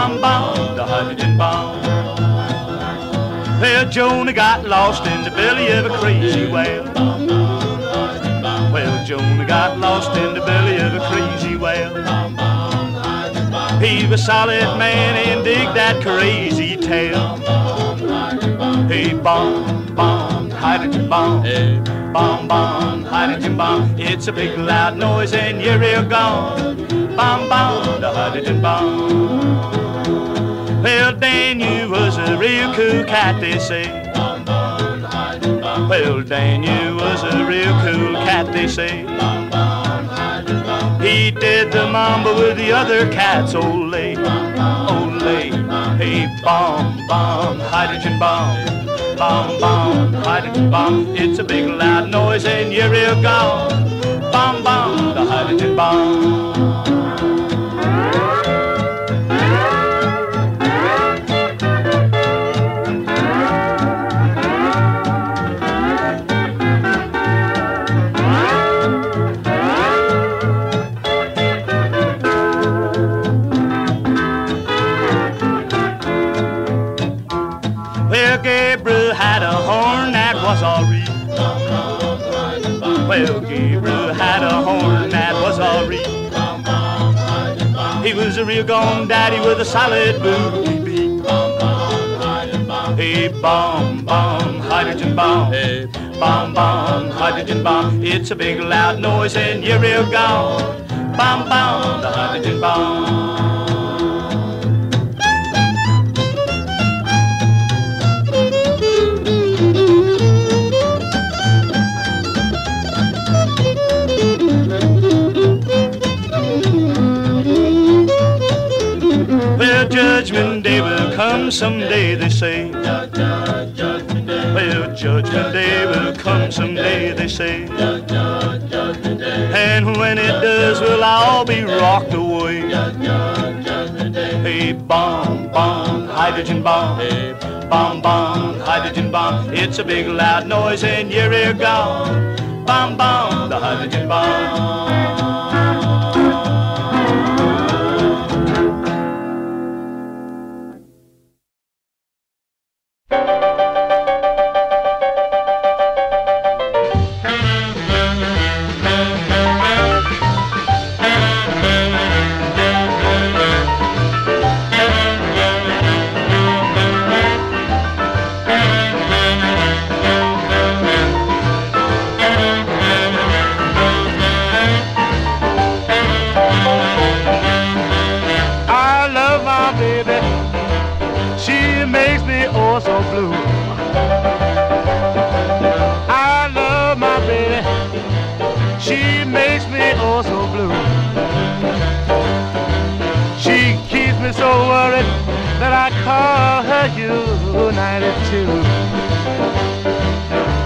bomb, bomb, the hydrogen bomb. Well, Jonah got lost in the belly of a crazy whale. Well, Jonah got lost in the belly of a crazy whale. He was a solid man and digged that crazy tale. Hey, bomb, bomb, hydrogen bomb. Hey, bomb, bomb, hydrogen bomb. It's a big loud noise and you're real gone. Bomb, bomb, the hydrogen bomb. Well, Dan, you was a real cool cat, they say. Bomb, bomb, the hydrogen bomb. Well, Dan, you was a real cool cat, they say. Bomb, bomb, hydrogen bomb. He did the mamba with the other cats, ole, ole. Hey, bomb, bomb, hydrogen bomb. Bomb, bomb, hydrogen bomb. It's a big loud noise and you're real gone. Bomb, bomb, the hydrogen bomb. Well, Gabriel had a horn that was all real. He was a real gone daddy with a solid booty beat. Hey, bomb, bomb, hydrogen bomb. Hey, bomb, bomb, hydrogen bomb. It's a big loud noise and you're real gone. Bomb, bomb, the hydrogen bomb. Judgment Day will come someday, they say. Well, Judgment Day will come someday, they say. And when it does, we'll all be rocked away. Hey, bomb, bomb, hydrogen bomb. Hey, bomb, bomb, hydrogen bomb. It's a big loud noise and you're here gone. Bomb, bomb, the hydrogen bomb.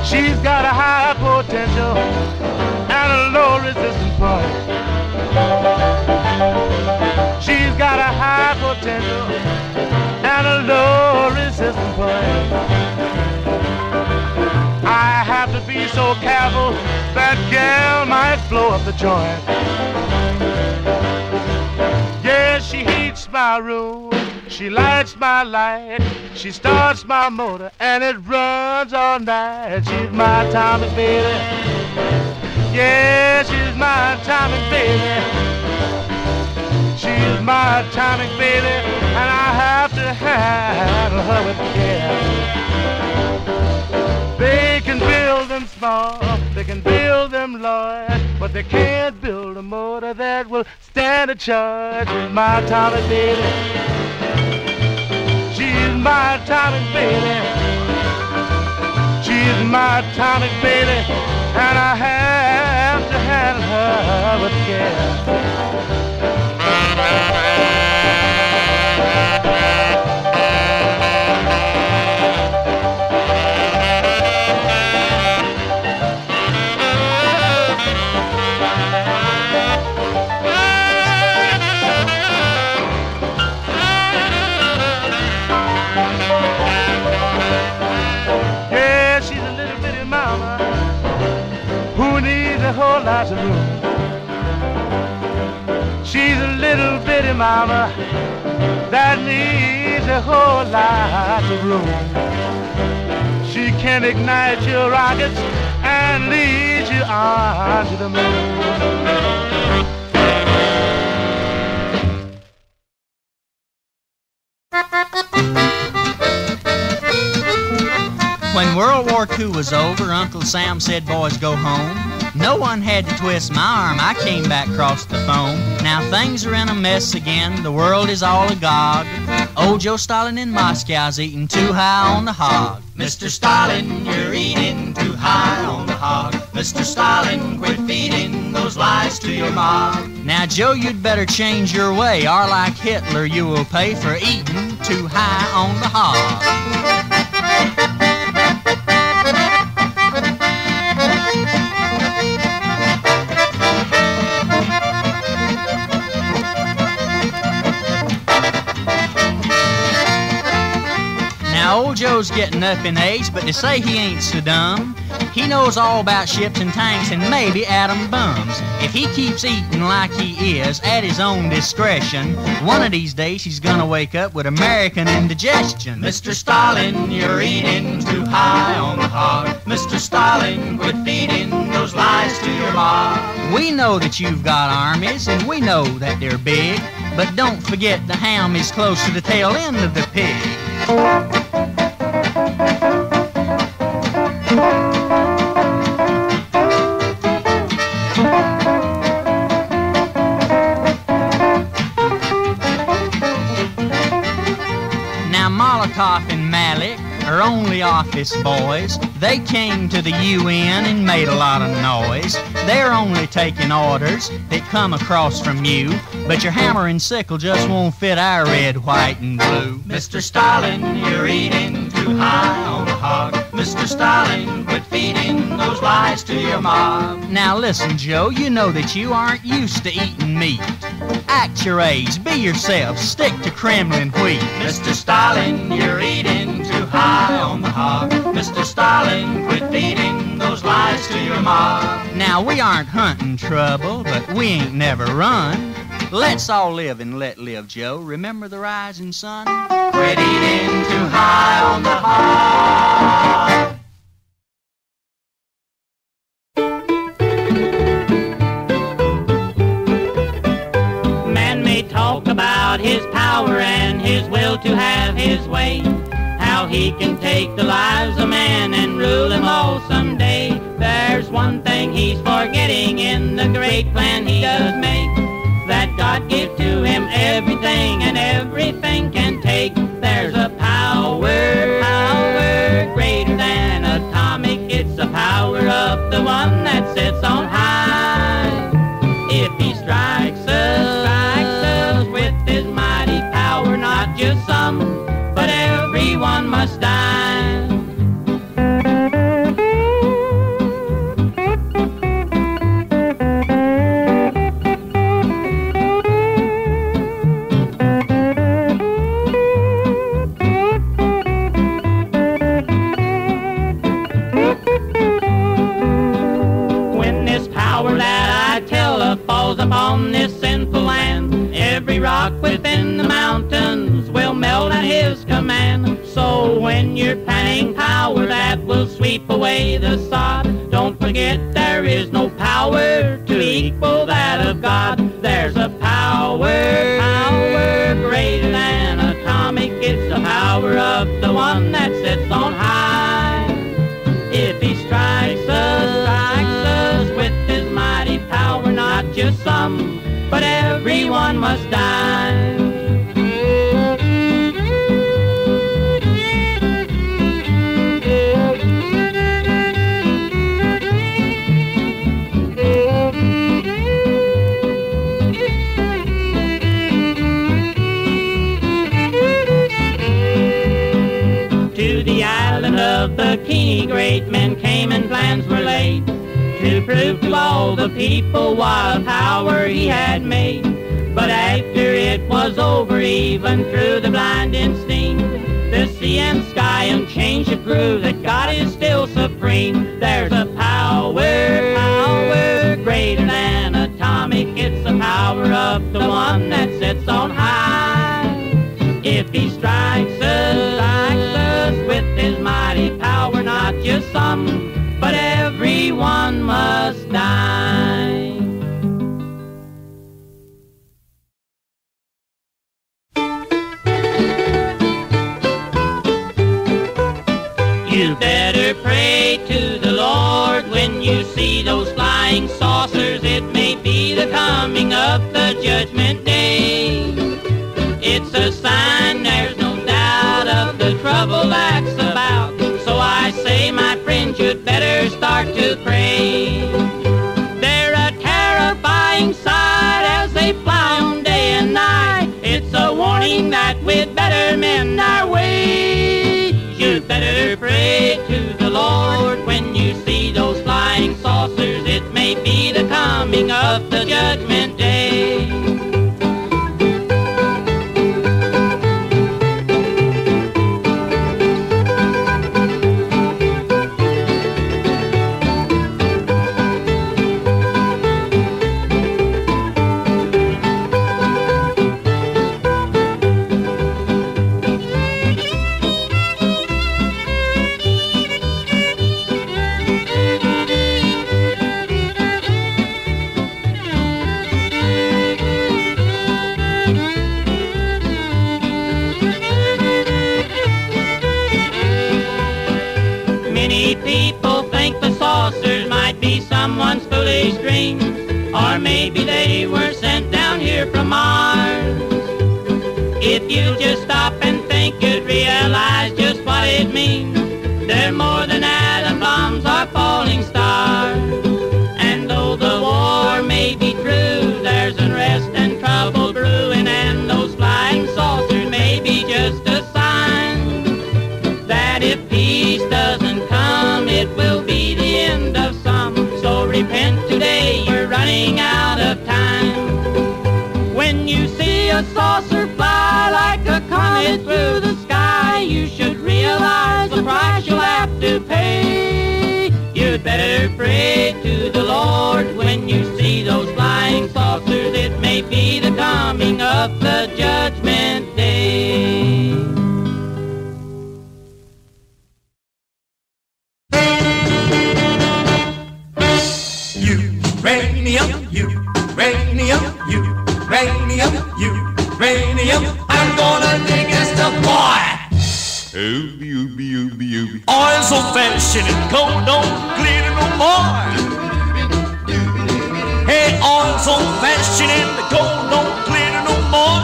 She's got a high potential and a low resistance point. She's got a high potential and a low resistance point. I have to be so careful, that girl might blow up the joint. Yeah, she heats my room, she lights my light. She starts my motor and it runs all night. She's my atomic baby. Yeah, she's my atomic baby. She's my atomic baby, and I have to handle her with care. They can build them small, they can build them large, but they can't build a motor that will stand a charge. She's my atomic baby. She's my atomic baby. She's my atomic baby, and I have to handle her with care. Whole lots of room. She's a little little bitty mama that needs a whole lot of room. She can ignite your rockets and lead you on to the moon. When World War II was over, Uncle Sam said, "Boys, go home." No one had to twist my arm. I came back across the phone. Now things are in a mess again. The world is all agog. Old Joe Stalin in Moscow's eating too high on the hog. Mr. Stalin, you're eating too high on the hog. Mr. Stalin, quit feeding those lies to your mob. Now, Joe, you'd better change your way, or like Hitler, you will pay for eating too high on the hog. Old Joe's getting up in age, but they say he ain't so dumb. He knows all about ships and tanks and maybe atom bombs. If he keeps eating like he is, at his own discretion, one of these days he's gonna wake up with American indigestion. Mr. Stalin, you're eating too high on the hog. Mr. Stalin, quit feeding those lies to your mob. We know that you've got armies, and we know that they're big, but don't forget the ham is close to the tail end of the pig. Molotov and Malik are only office boys. They came to the U.N. and made a lot of noise. They're only taking orders that come across from you, but your hammer and sickle just won't fit our red, white, and blue. Mr. Stalin, you're eating too high on the hog. Mr. Stalin, quit feeding those lies to your mob. Now listen, Joe, you know that you aren't used to eating meat. Act your age, be yourself, stick to Kremlin wheat. Mr. Stalin, you're eating too high on the hog. Mr. Stalin, quit feeding those lies to your mob. Now, we aren't hunting trouble, but we ain't never run. Let's all live and let live, Joe. Remember the rising sun? Quit eating too high on the hog. Talk about his power and his will to have his way, how he can take the lives of man and rule them all someday. There's one thing he's forgetting in the great plan he does make, that God gives to him everything and everything can take. There's a power greater than atomic. It's the power of the one that sits on high. If he strikes us with his mighty power, not just some, but everyone must die. Upon this sinful land, every rock within the mountains will melt at his command. So when you're panning power that will sweep away the sod, don't forget there is no power to equal that of God. There's a power greater than atomic. It's the power of the one that sits on high. If he strikes us with his mighty power, not just some, but everyone must die. To the island of Bikini, great men came and plans were laid to prove to all the people what power he had made. But after it was over, even through the blind instinct, the sea and sky unchanged it grew, that God is still supreme. There's a power greater than atomic. atomic, it's the power of the one that sits on high. If he strikes us with his mighty power, not just some, but everyone must die. You better pray to the Lord when you see those flying saucers. It may be the coming of the judgment day. It's a sign, there's no doubt, of the trouble that's about. So I say, my friends, you'd better start to pray. They're a terrifying sight as they fly on day and night. It's a warning that we'd better mend our way. You'd better pray to the Lord when you see those flying saucers. It may be the coming of the judgment day. Someone's foolish dreams, or maybe they were sent down here from Mars. If you just stop and think, you'd realize just what it means. They're more than atom bombs or falling stars. And though the war may be true, there's unrest and trouble brewing, and those flying saucers may be just a sign that if peace doesn't come, it will be the end of some. So repent today, you're running out of time. When you see a saucer fly like a comet through the sky, you should realize the price you'll have to pay. You'd better pray to the Lord when you see those flying saucers. It may be the coming of the judgment day. Uranium, I'm gonna dig as the boy. Ooby. Oil's so vanishing and coal don't glitter no more. Hey, oil's so vanishing and the coal don't glitter no more.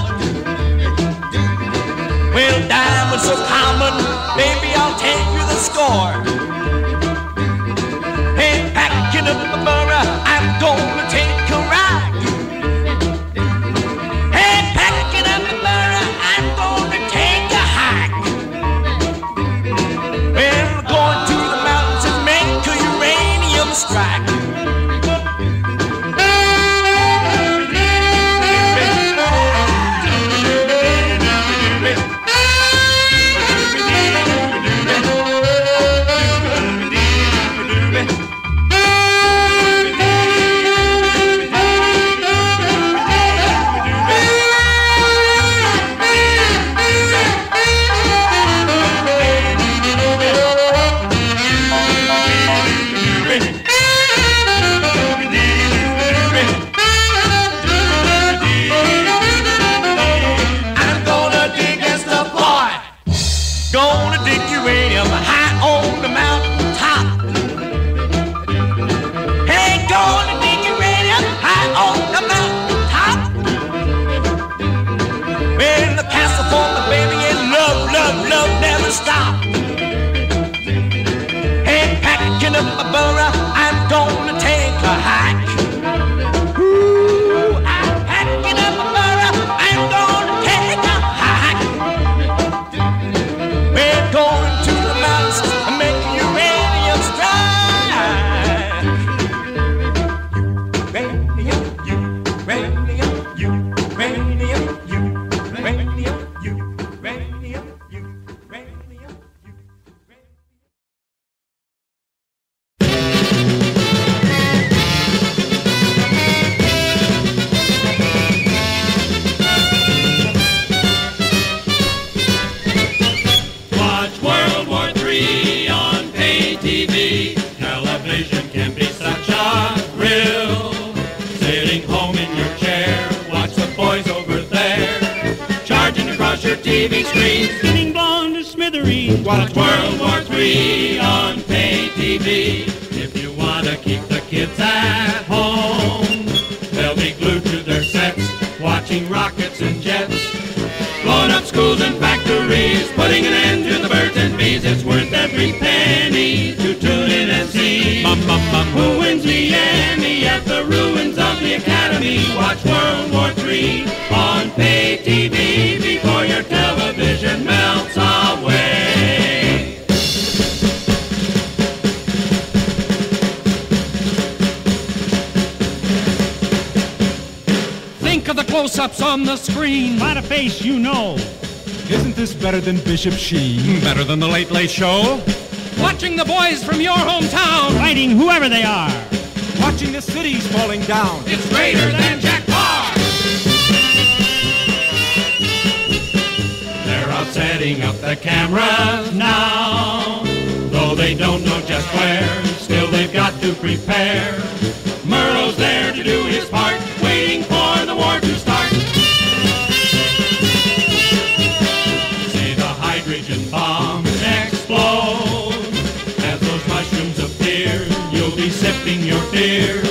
Well, diamonds are common, baby, I'll take you the score. Hey, back in the mirror, I'm gonna take a ride. Strike. waving screens, singing blonde to smithereens. Watch World War III on pay TV. If you want to keep the kids at home, they'll be glued to their sets, watching rockets and jets, blowing up schools and factories, putting an end to the birds and bees. It's worth every penny to tune in and see. Bum, bum, bum. Who wins the Emmy at the ruins of the Academy? Watch World War III on pay TV before your television melts away. Think of the close-ups on the screen, by the face you know. Isn't this better than Bishop Sheen? Better than the Late Late Show? Watching the boys from your hometown fighting whoever they are. Watching the cities falling down. It's greater than Jack Parr. They're out setting up the cameras now. Though they don't know just where, still they've got to prepare. Murrow's there to do his part, waiting for the war to start. See the hydrogen bomb explode. As those mushrooms appear, you'll be sifting your fear.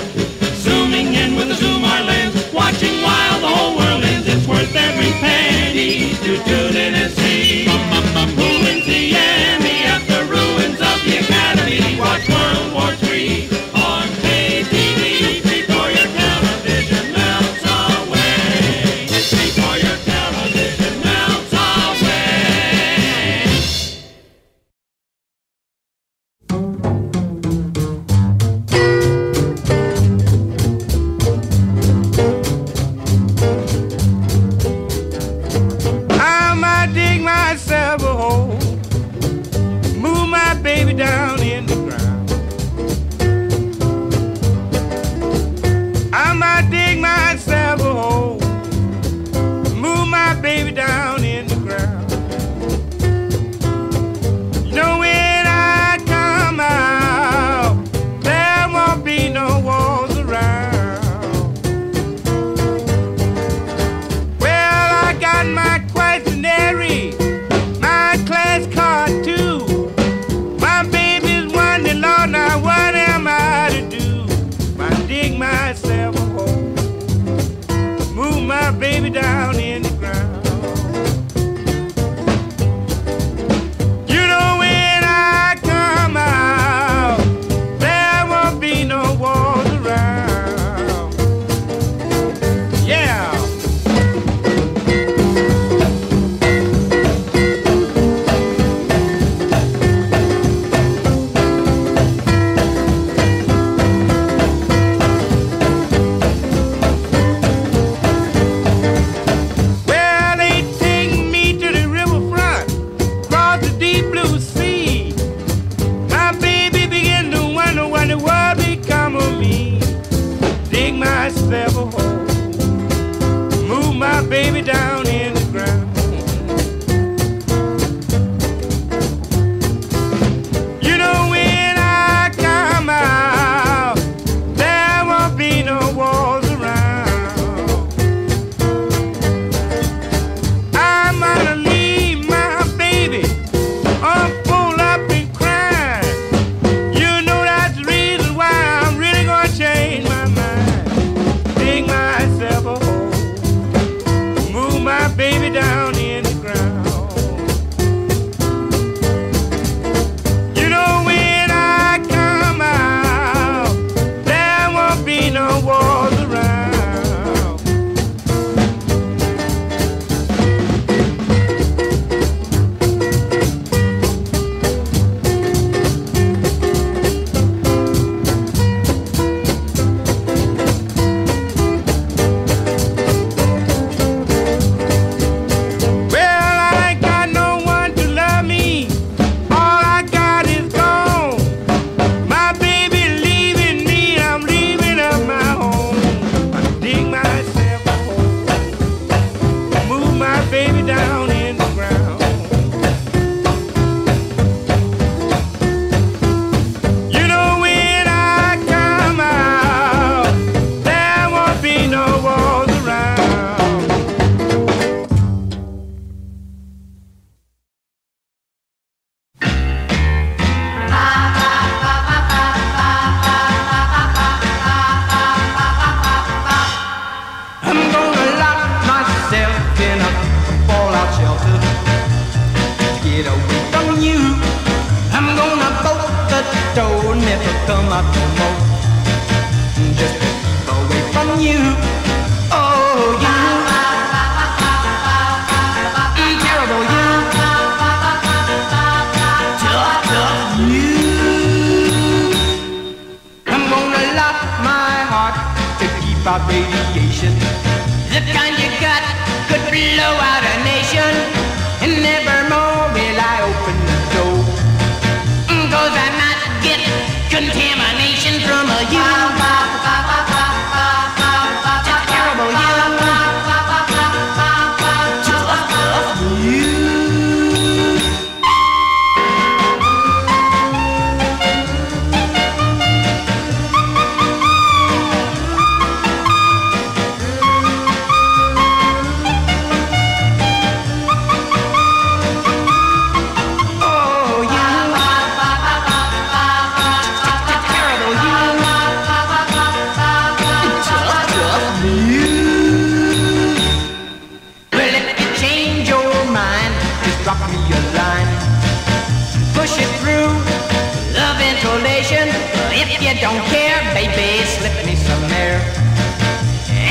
Zooming in with a zoom-our lens, watching while the whole world ends. It's worth every penny to tune in and see. Who wins the Emmy at the ruins of the Academy? Watch World War III on pay TV before your television. rock and roll. Just a step away from you. Oh, you. Terrible you. Tough, tough you. I'm gonna lock my heart to keep out radiation. The kind you got could blow out a nation. And nevermore will I open the door. 'Cause I might get contamination from a don't care, baby, slip me some air.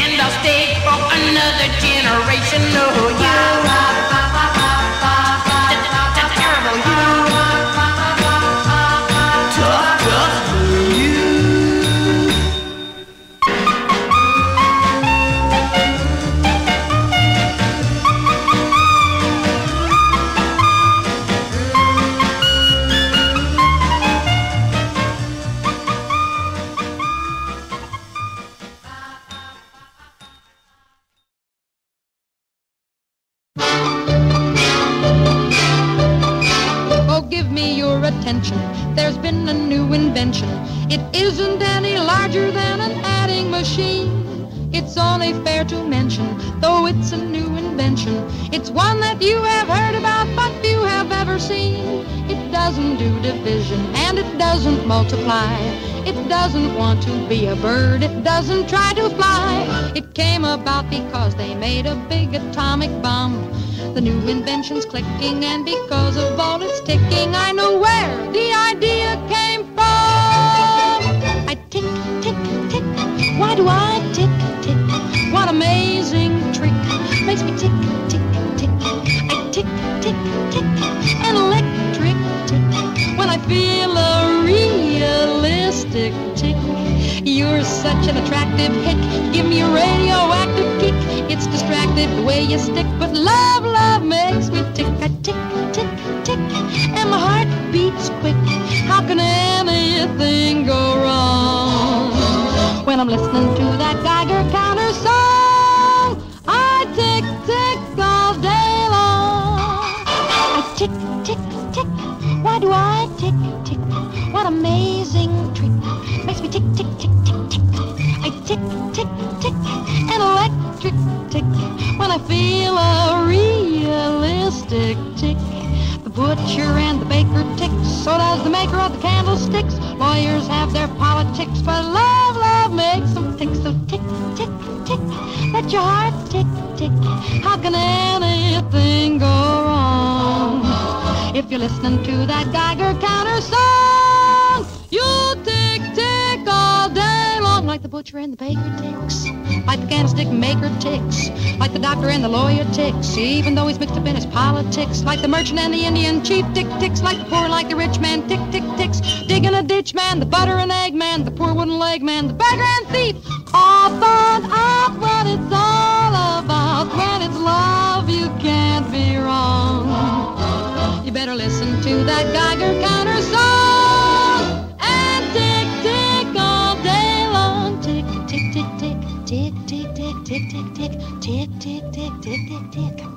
And I'll stay for another generation. Oh, you, terrible you, tough, tough attention. There's been a new invention. It isn't any larger than an adding machine. It's only fair to mention, though it's a new invention. It's one that you have heard about, but few have ever seen. It doesn't do division, and it doesn't multiply. It doesn't want to be a bird. It doesn't try to fly. It came about because they made a big atomic bomb. The new invention's clicking, and because of all it's ticking, I know where the idea came from. I tick, tick, tick. Why do I tick, tick? What amazing trick makes me tick, tick, tick. I tick, tick, tick. An electric tick. When I feel a realistic tick. You're such an attractive hick. Give me a radioactive kick. It's distracted the way you stick, but love, love makes me tick. I tick, tick, tick, and my heart beats quick. How can anything go wrong when I'm listening to that Geiger counter song? I tick, tick all day long. I tick, tick, tick. Why do I tick, tick? What amazing trick makes me tick, tick, tick, tick, tick. I tick, tick, tick, an electric tick. When I feel a realistic tick. The butcher and the baker ticks, so does the maker of the candlesticks. Lawyers have their politics, but love, love makes them tick. So tick, tick, tick, let your heart tick, tick. How can anything go wrong if you're listening to that Geiger counter song? You'll tick, tick all day long. Like the butcher and the baker ticks, like the candlestick maker ticks, like the doctor and the lawyer ticks, even though he's mixed up in his politics, like the merchant and the Indian chief tick ticks, like the poor, like the rich man tick tick ticks, digging a ditch man, the butter and egg man, the poor wooden leg man, the beggar and thief. All thought out what it's all about. When it's love, you can't be wrong. You better listen to that Geiger counter song and tick tick all day long. Tick tick tick tick tick tick tick tick tick tick tick tick tick tick tick tick tick.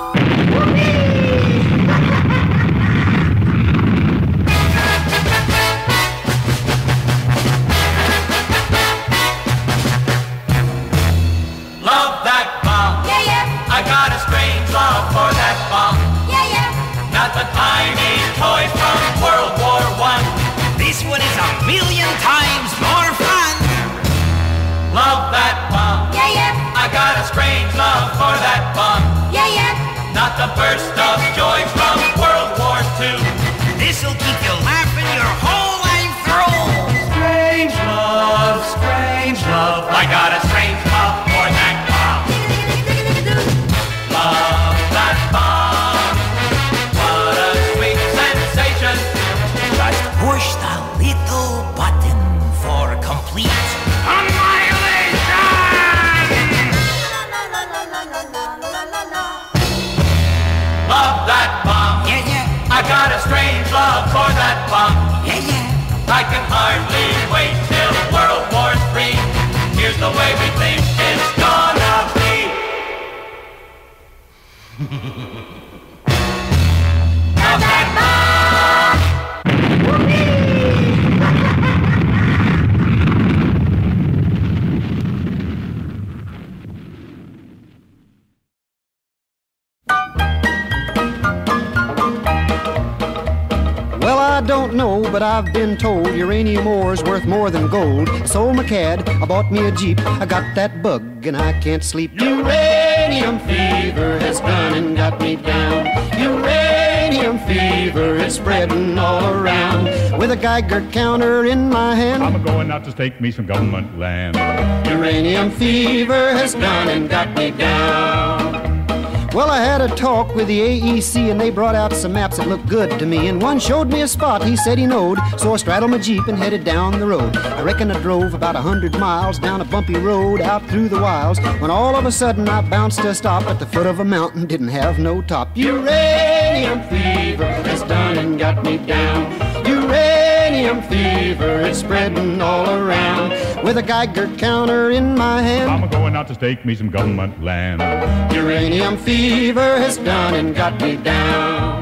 Love for that bomb. Yeah, yeah. Not the tiny toy from World burst of joy from World War II. This'll keep you laughing your whole life through. Strange love, I got a strange love for that bomb. Love that bomb, what a sweet sensation. Just push the little button for complete annihilation. Love that bomb, yeah, yeah. I got a strange love for that bomb, yeah, yeah. I can hardly wait till World War III. Here's the way we think it's gonna be. Love that bomb! Well, I don't know, but I've been told uranium ore's worth more than gold. I sold my cad, I bought me a Jeep, I got that bug and I can't sleep. Uranium fever has gone and got me down. Uranium fever is spreading all around. With a Geiger counter in my hand, I'm going out to stake me some government land. Uranium fever has gone and got me down. Well, I had a talk with the AEC and they brought out some maps that looked good to me. And one showed me a spot he said he knowed, so I straddled my Jeep and headed down the road. I reckon I drove about 100 miles down a bumpy road out through the wilds, when all of a sudden I bounced to a stop at the foot of a mountain, didn't have no top. Uranium fever has done and got me down. Uranium fever is spreading all around. With a Geiger counter in my hand, I'm going out to stake me some government land. Uranium fever has done and got me down.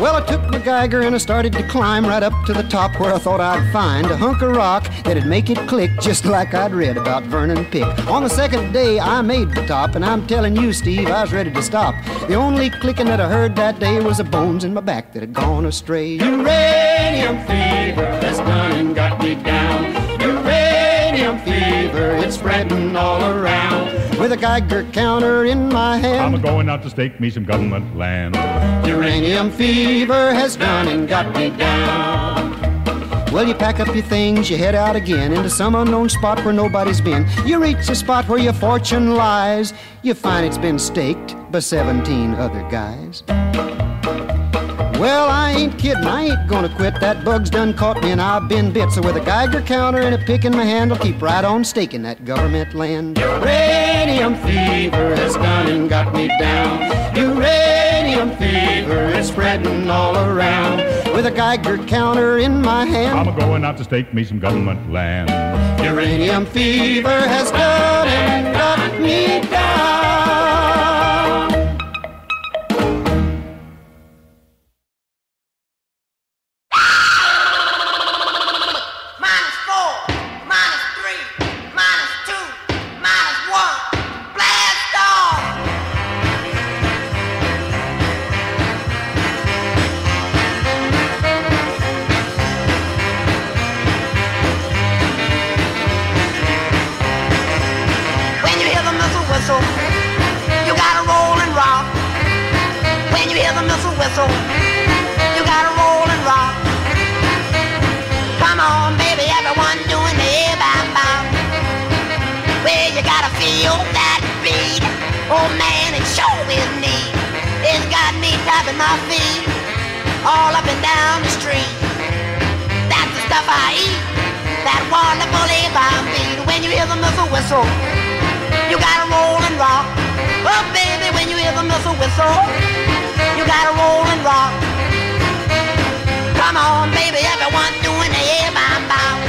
Well, I took my Geiger and I started to climb right up to the top, where I thought I'd find a hunk of rock that'd make it click, just like I'd read about Vernon Pick. On the second day, I made the top, and I'm telling you, Steve, I was ready to stop. The only clicking that I heard that day was the bones in my back that had gone astray. Uranium fever has done and got me down. Uranium fever, it's spreading all around. With a Geiger counter in my hand, I'm going out to stake me some government land. Uranium fever has done and got me down. Well, you pack up your things, you head out again into some unknown spot where nobody's been. You reach the spot where your fortune lies. You find it's been staked by 17 other guys. Well, I ain't kidding, I ain't gonna quit. That bug's done caught me and I've been bit. So with a Geiger counter and a pick in my hand, I'll keep right on staking that government land. Uranium fever has done and got me down. Uranium fever is spreading all around. With a Geiger counter in my hand, I'm going out to stake me some government land. Uranium fever has done and got me down. My feet all up and down the street. That's the stuff I eat. That wonderful life I feed. When you hear the missile whistle, you gotta roll and rock. Oh baby, when you hear the missile whistle, you gotta roll and rock. Come on, baby, everyone doing the air bomb bomb.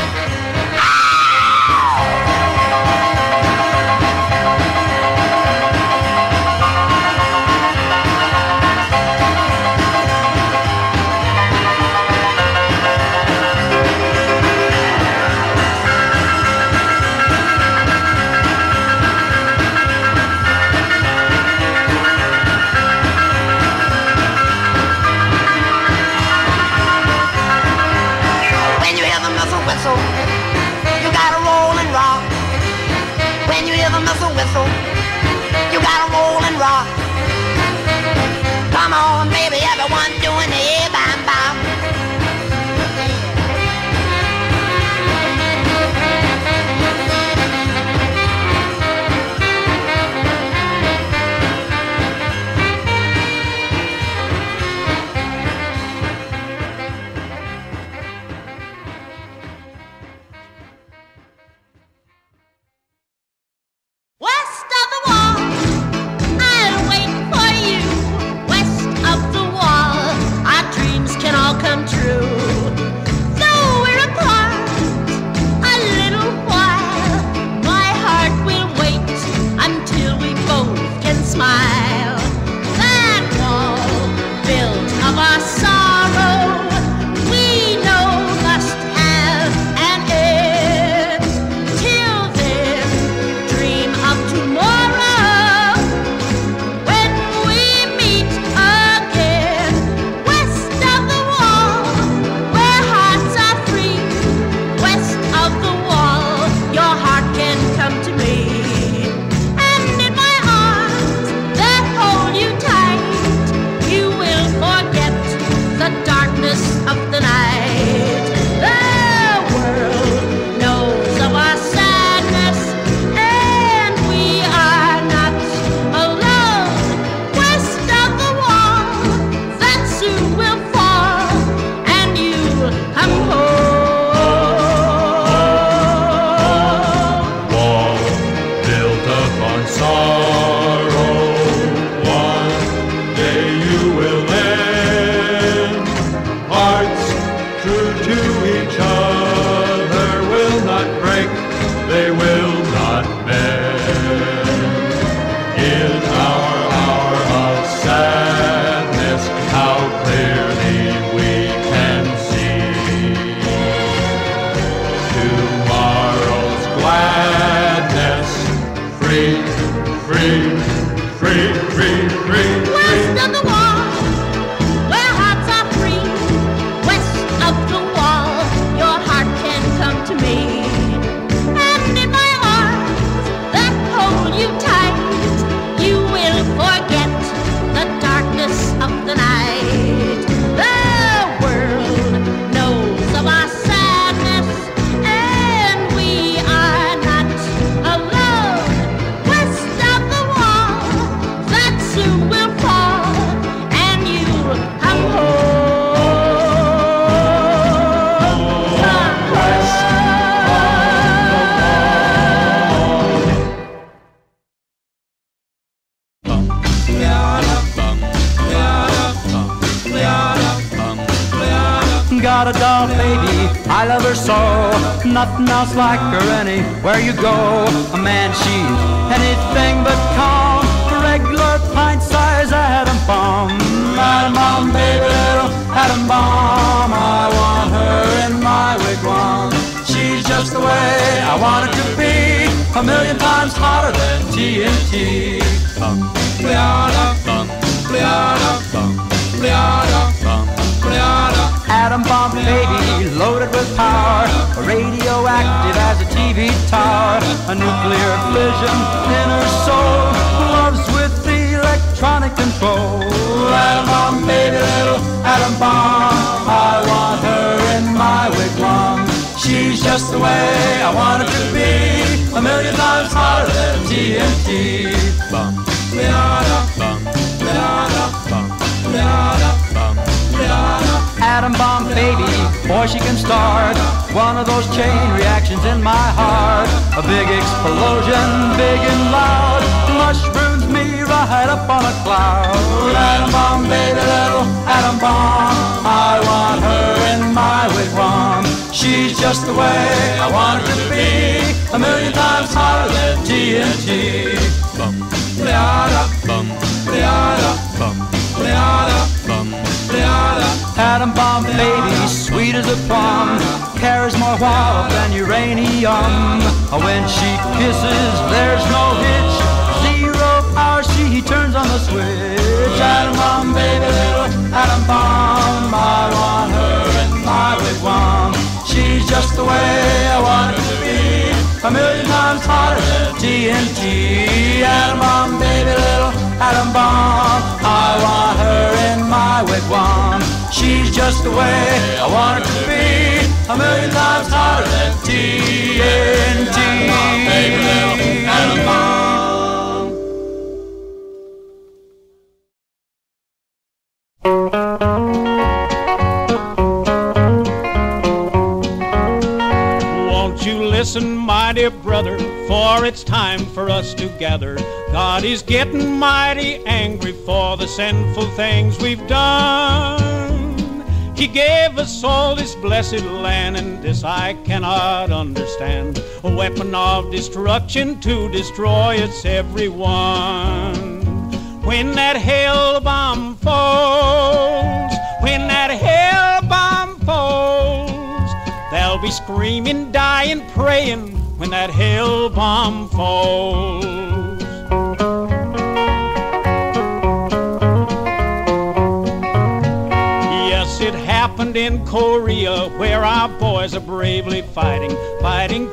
smile. That wall built of our sorrow, we know must have an end. Till then, dream of tomorrow when we meet again. West of the wall, where hearts are free. West of the wall, your heart can come to me. Of the night, the world knows of our sadness, and we are not alone. West of the wall, that soon will fall, and you'll come home. Wall built upon sorrow, one day you will live. Got a doll baby, I love her so. Nothing else like her anywhere you go. A man, she's anything but calm. A regular pint size Adam bomb. Adam bomb, baby, little Adam bomb. I want her in my wigwam. She's just the way I want her to be. A million times hotter than TNT. Bum, pliada, bum, pliada, bum, pliada, bum, pliada. Atom bomb baby, loaded with power, radioactive as a TV tower, a nuclear fission in her soul, loves with the electronic control. Atom bomb baby, little atom bomb, I want her in my wigwam. She's just the way I want her to be, a million times hotter than TNT. Bum, da bum, da bum, da bum. Atom bomb baby, boy she can start one of those chain reactions in my heart. A big explosion, big and loud, mushrooms me right up on a cloud. Atom bomb baby, little atom bomb, I want her in my wigwam. She's just the way I want her to be, a million times hotter than TNT. Bum, pliada, bum, pliada, bum, pliada, bum. Atom bomb baby, sweet as a plum, carries more wild than uranium. When she kisses, there's no hitch. 0 hours, she turns on the switch. Atom bomb baby, little atom bomb, I want her in my wigwam. She's just the way I want her to be, a million times hotter than TNT. Atom bomb baby, little atom bomb, I want her in my wigwam. She's just the way I want her to be, a million times hotter than TNT. Baby, little atom bomb. Won't you listen, my dear brother, for it's time for us to gather. God is getting mighty angry for the sinful things we've done. He gave us all this blessed land, and this I cannot understand. A weapon of destruction to destroy us everyone. When that hell bomb falls, when that hell bomb falls, they'll be screaming, dying, praying when that hell bomb falls. It happened in Korea, where our boys are bravely fighting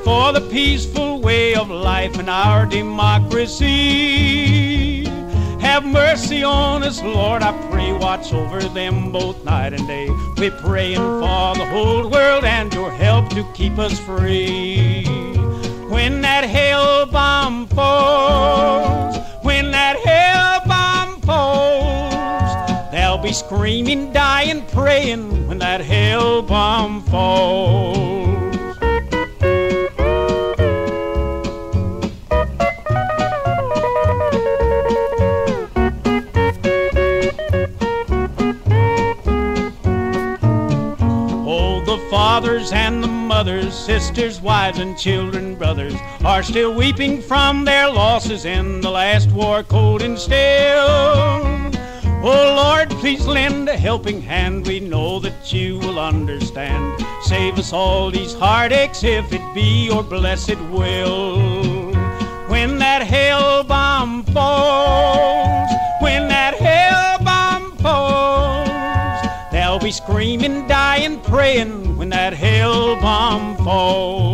for the peaceful way of life and our democracy. Have mercy on us, Lord, I pray, watch over them both night and day. We're praying for the whole world and your help to keep us free. When that hell bomb falls, when that hell bomb falls, they'll be screaming, dying, praying when that hell bomb falls. Oh, the fathers and the mothers, sisters, wives and children, brothers are still weeping from their losses in the last war, cold and still. Oh, Lord, please lend a helping hand. We know that you will understand. Save us all these heartaches if it be your blessed will. When that hell bomb falls, when that hell bomb falls, they'll be screaming, dying, praying when that hell bomb falls.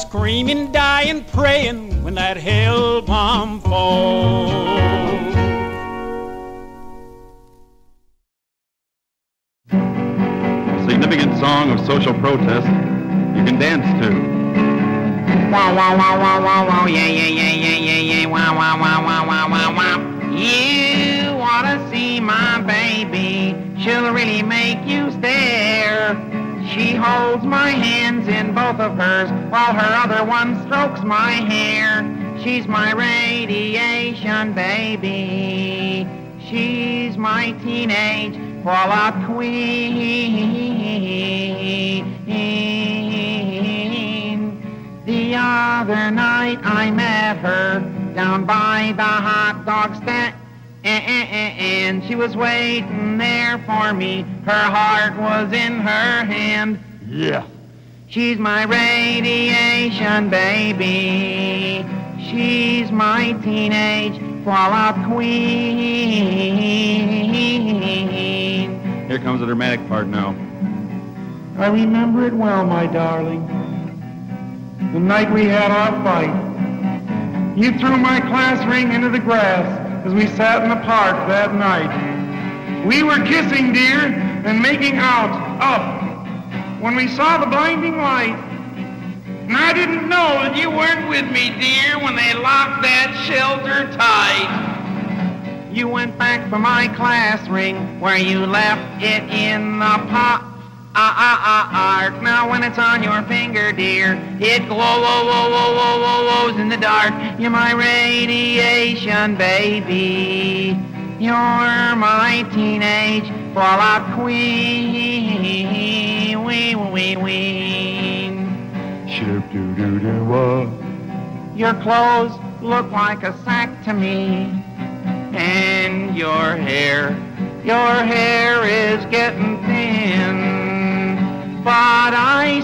Screaming, dying, praying when that hell bomb falls. A significant song of social protest you can dance to. Wow, wow, wow, wow, wow, wow, yeah, yeah, yeah, yeah, yeah, yeah, wow, wow, wow, wow, wow, wow, wow. You wanna see my baby, she'll really make you stare. She holds my hands in both of hers while her other one strokes my hair. She's my radiation baby. She's my teenage fallout queen. The other night I met her down by the hot dog stand. And she was waiting there for me. Her heart was in her hand. Yeah. She's my radiation baby. She's my teenage fallout queen. Here comes the dramatic part now. I remember it well, my darling. The night we had our fight. You threw my class ring into the grass as we sat in the park that night. We were kissing, dear, and making out, up, when we saw the blinding light. And I didn't know that you weren't with me, dear, when they locked that shelter tight. You went back for my class ring, where you left it in the pot. Art. Now when it's on your finger, dear, it glows in the dark. You're my radiation baby. You're my teenage fallout queen. Your clothes look like a sack to me. And your hair is getting thin. But I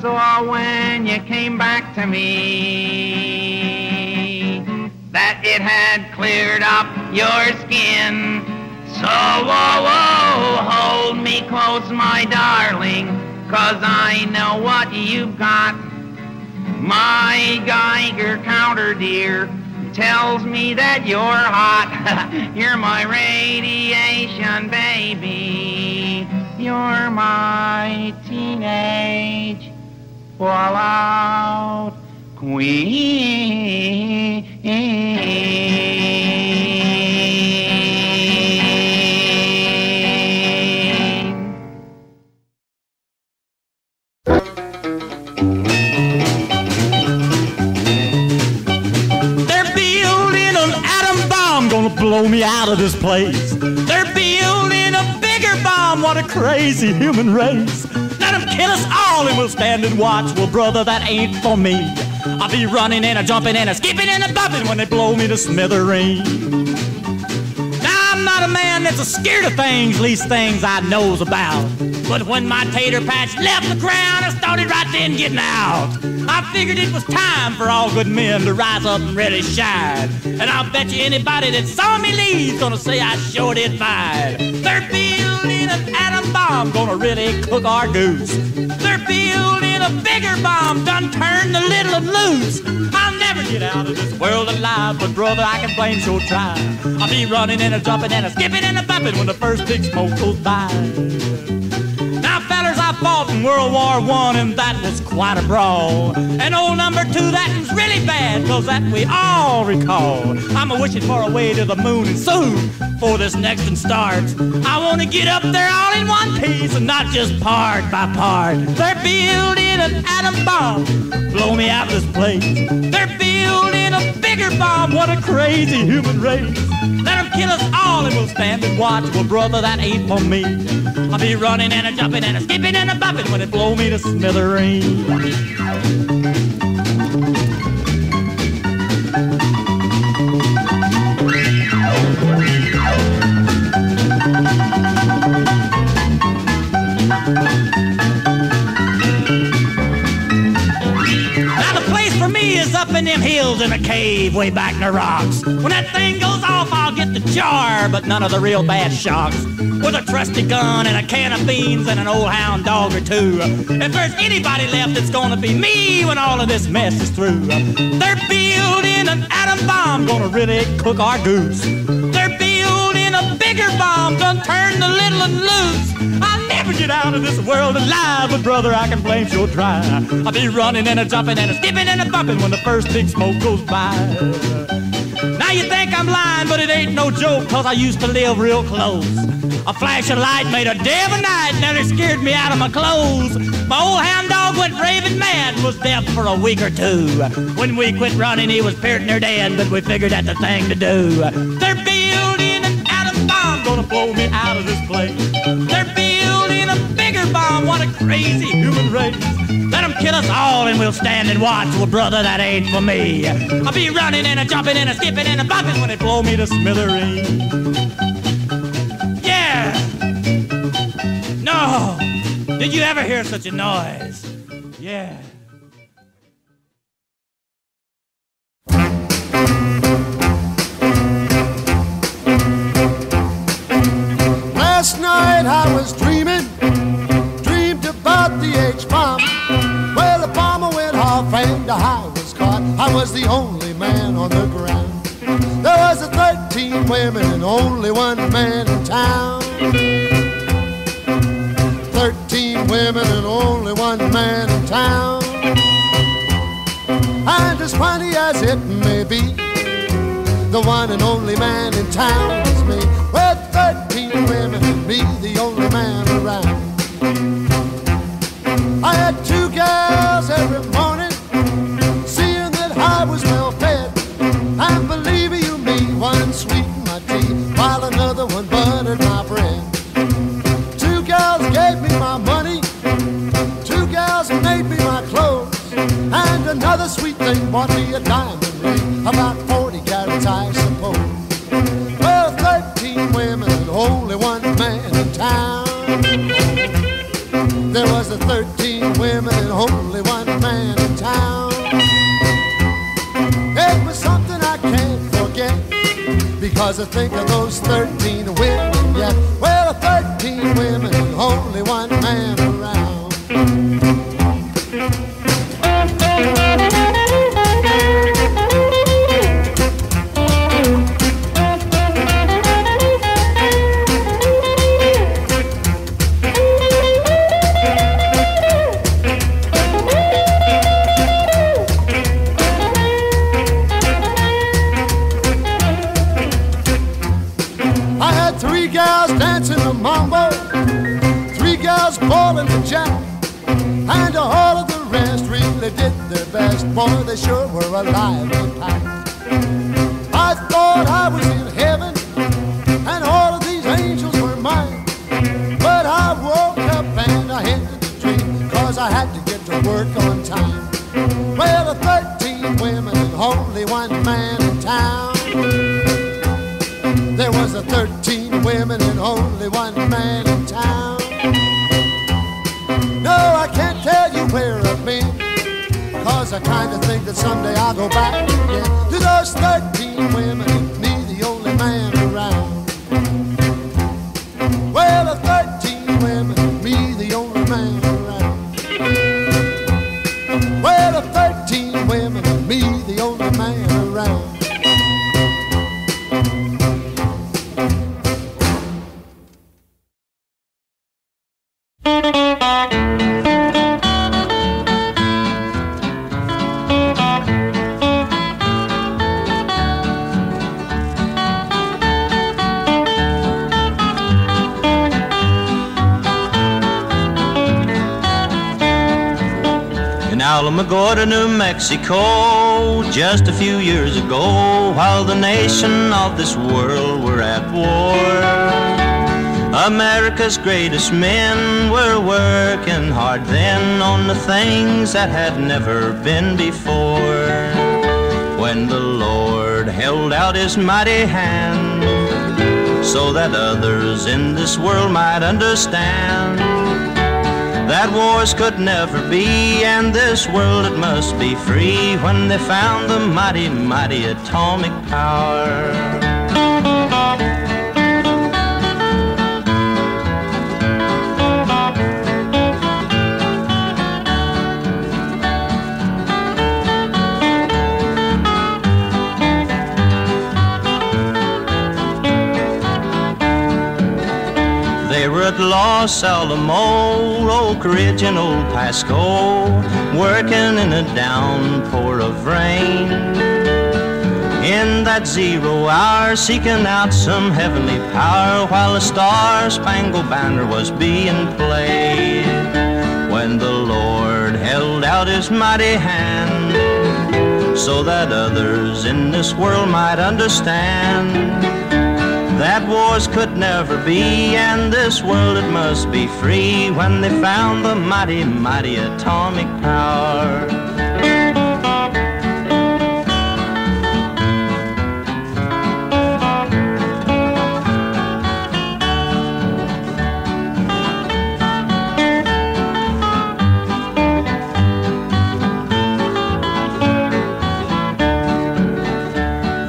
saw when you came back to me that it had cleared up your skin. So hold me close, my darling, 'cause I know what you've got. My Geiger counter, dear, tells me that you're hot. You're my radiation baby. You're my teenage fallout queen. out of this place. They're building a bigger bomb. What a crazy human race. Let them kill us all and we'll stand and watch. Well, brother, that ain't for me. I'll be running and a-jumping and a-skipping and a-bopping when they blow me to smithereens. A man that's a scared of things, least things I knows about. But when my tater patch left the ground, I started right then getting out. I figured it was time for all good men to rise up and really shine. And I'll bet you anybody that saw me leave's gonna say I sure did fine. They're building an atom bomb, gonna really cook our goose. They're building a bigger bomb, done turned the little and loose. I'll never get out of this world alive, but brother, I can blame sure try. I'll be running and a-jumping and a-skipping and a-bopping when the first big smoke goes by. Now, fellas, I fought in World War I, and that was quite a brawl. And old number 2, that was really bad, 'cause that we all recall. I'm a-wishing for a way to the moon, and soon, before this next one starts, I want to get up there all in one piece, and not just part by part. They're building an atom bomb, blow me out of this place. They're building a bigger bomb, what a crazy human race. Let them kill us all and we'll stand and watch. Well, brother, that ain't for me. I'll be running and a-jumping and a-skipping and a-bopping when it blow me to smithereens. Up in them hills in a cave way back in the rocks. When that thing goes off, I'll get the jar, but none of the real bad shocks. With a trusty gun and a can of beans and an old hound dog or two. If there's anybody left, it's gonna be me when all of this mess is through. They're building an atom bomb, gonna really cook our goose. They're building a bigger bomb, gonna turn the little and loose. I'll never get out of this world alive, but brother, I can blame sure try. I'll be running and a-jumping and a-skipping and a-bopping when the first big smoke goes by. Now you think I'm lying, but it ain't no joke, 'cause I used to live real close. A flash of light made a day of a night, and it scared me out of my clothes. My old hound dog went raving mad, was deaf for a week or two. When we quit running, he was peart near dead, but we figured that's the thing to do. They're building an atom bomb, gonna blow me out of this place. They're building a bigger bomb, what a crazy human race. Let them kill us all and we'll stand and watch. Well, brother, that ain't for me. I'll be running and a-jumping and a-skipping and a-bopping when it blow me to smithereens. Yeah! No! Did you ever hear such a noise? Yeah. Last night I was dreaming, dreamed about the H-bomb. Well, the bomber went off and I was caught. I was the only man on the ground. There was 13 women and only one man in town. 13 women and only one man in town. And as funny as it may be, the one and only man in town is me. With 13 women and me, the only man around. I had 2 gals every morning, seeing that I was well fed. And believe you me, one sweetened my tea, while another one buttered my bread. 2 gals made me my clothes, and another sweet thing bought me a diamond ring, about 40 carats I suppose. Well, 13 women and only one man in town. There was 13 women and only one man in town. It was something I can't forget, because I think of those 13 women yet. Well, 13 women and only one man around. I had 3 gals dancing the mambo, 3 gals ballin' the jack, and all of the rest really did their best. Boy, they sure were alive and packed. I thought I was in heaven, and all of these angels were mine. But I woke up and I hit the tree, cause I had to get to work on time. Well, 13 women and only one man in town. There was a 13 women and only one man in town. No, I can't tell you where I've been, cause I kinda think that someday I'll go back again to those 13 women and me, the only man around. Well, 13 women and me, the only man around. Well, 13 women and me, the only man around. Alamogordo, New Mexico, just a few years ago, while the nation of this world were at war, America's greatest men were working hard then on the things that had never been before. When the Lord held out his mighty hand, so that others in this world might understand that wars could never be, and this world it must be free, when they found the mighty, mighty atomic power. At Los Alamos, Oak Ridge and old Pasco, working in a downpour of rain, in that 0 hour seeking out some heavenly power, while the Star-Spangled Banner was being played. When the Lord held out his mighty hand, so that others in this world might understand that wars could never be, and this world it must be free, when they found the mighty, mighty atomic power.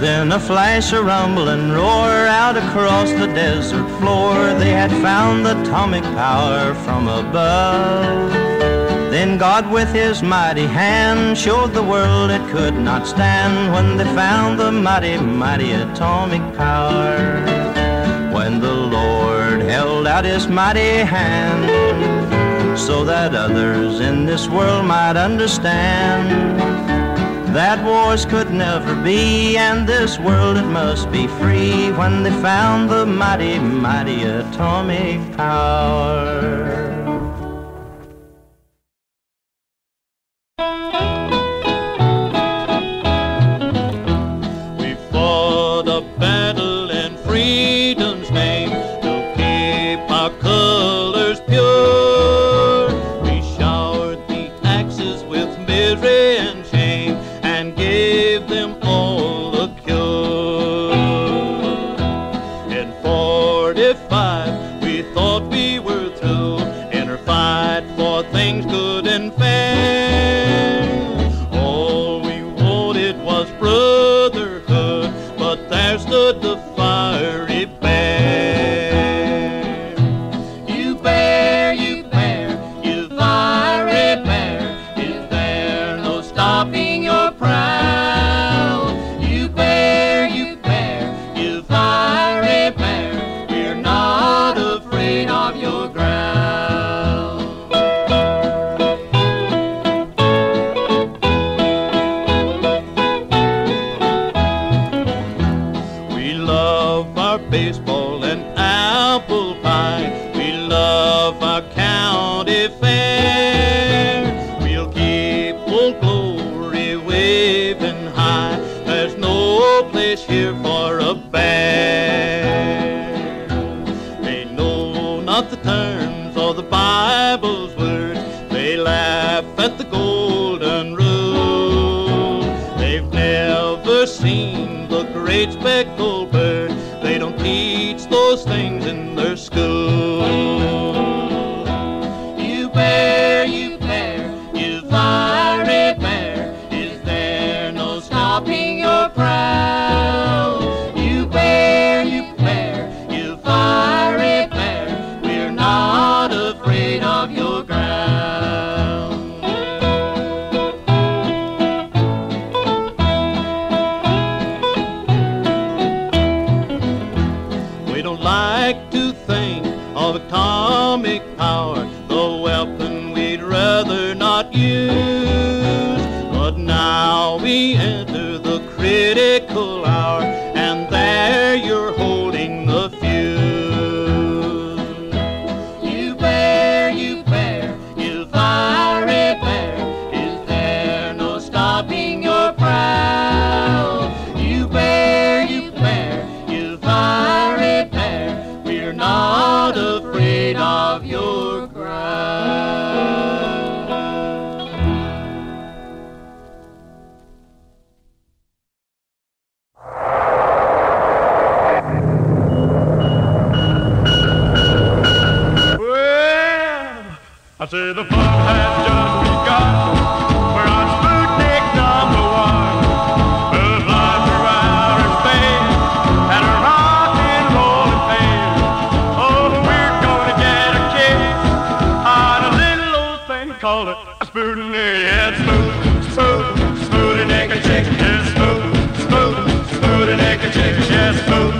Then a flash, a rumble and roar, out across the desert floor, they had found the atomic power from above. Then God with his mighty hand showed the world it could not stand, when they found the mighty, mighty atomic power. When the Lord held out his mighty hand, so that others in this world might understand that wars could never be, and this world it must be free, when they found the mighty, mighty atomic power. High. There's no place here for a band. great speckled bird. They don't teach those things in their school. You bear, you fiery bear, is there no stopping your prowl? You bear, you fiery bear, we're not afraid of your growl. We don't like to think of atomic power, the weapon we'd rather not use. But now we enter the critical hour, and there you're holding the fuse. You bear, you fiery bear, is there no stopping your prowl? You bear, you fiery bear, we're not afraid of your growl. Well, I say the fun has just begun. That all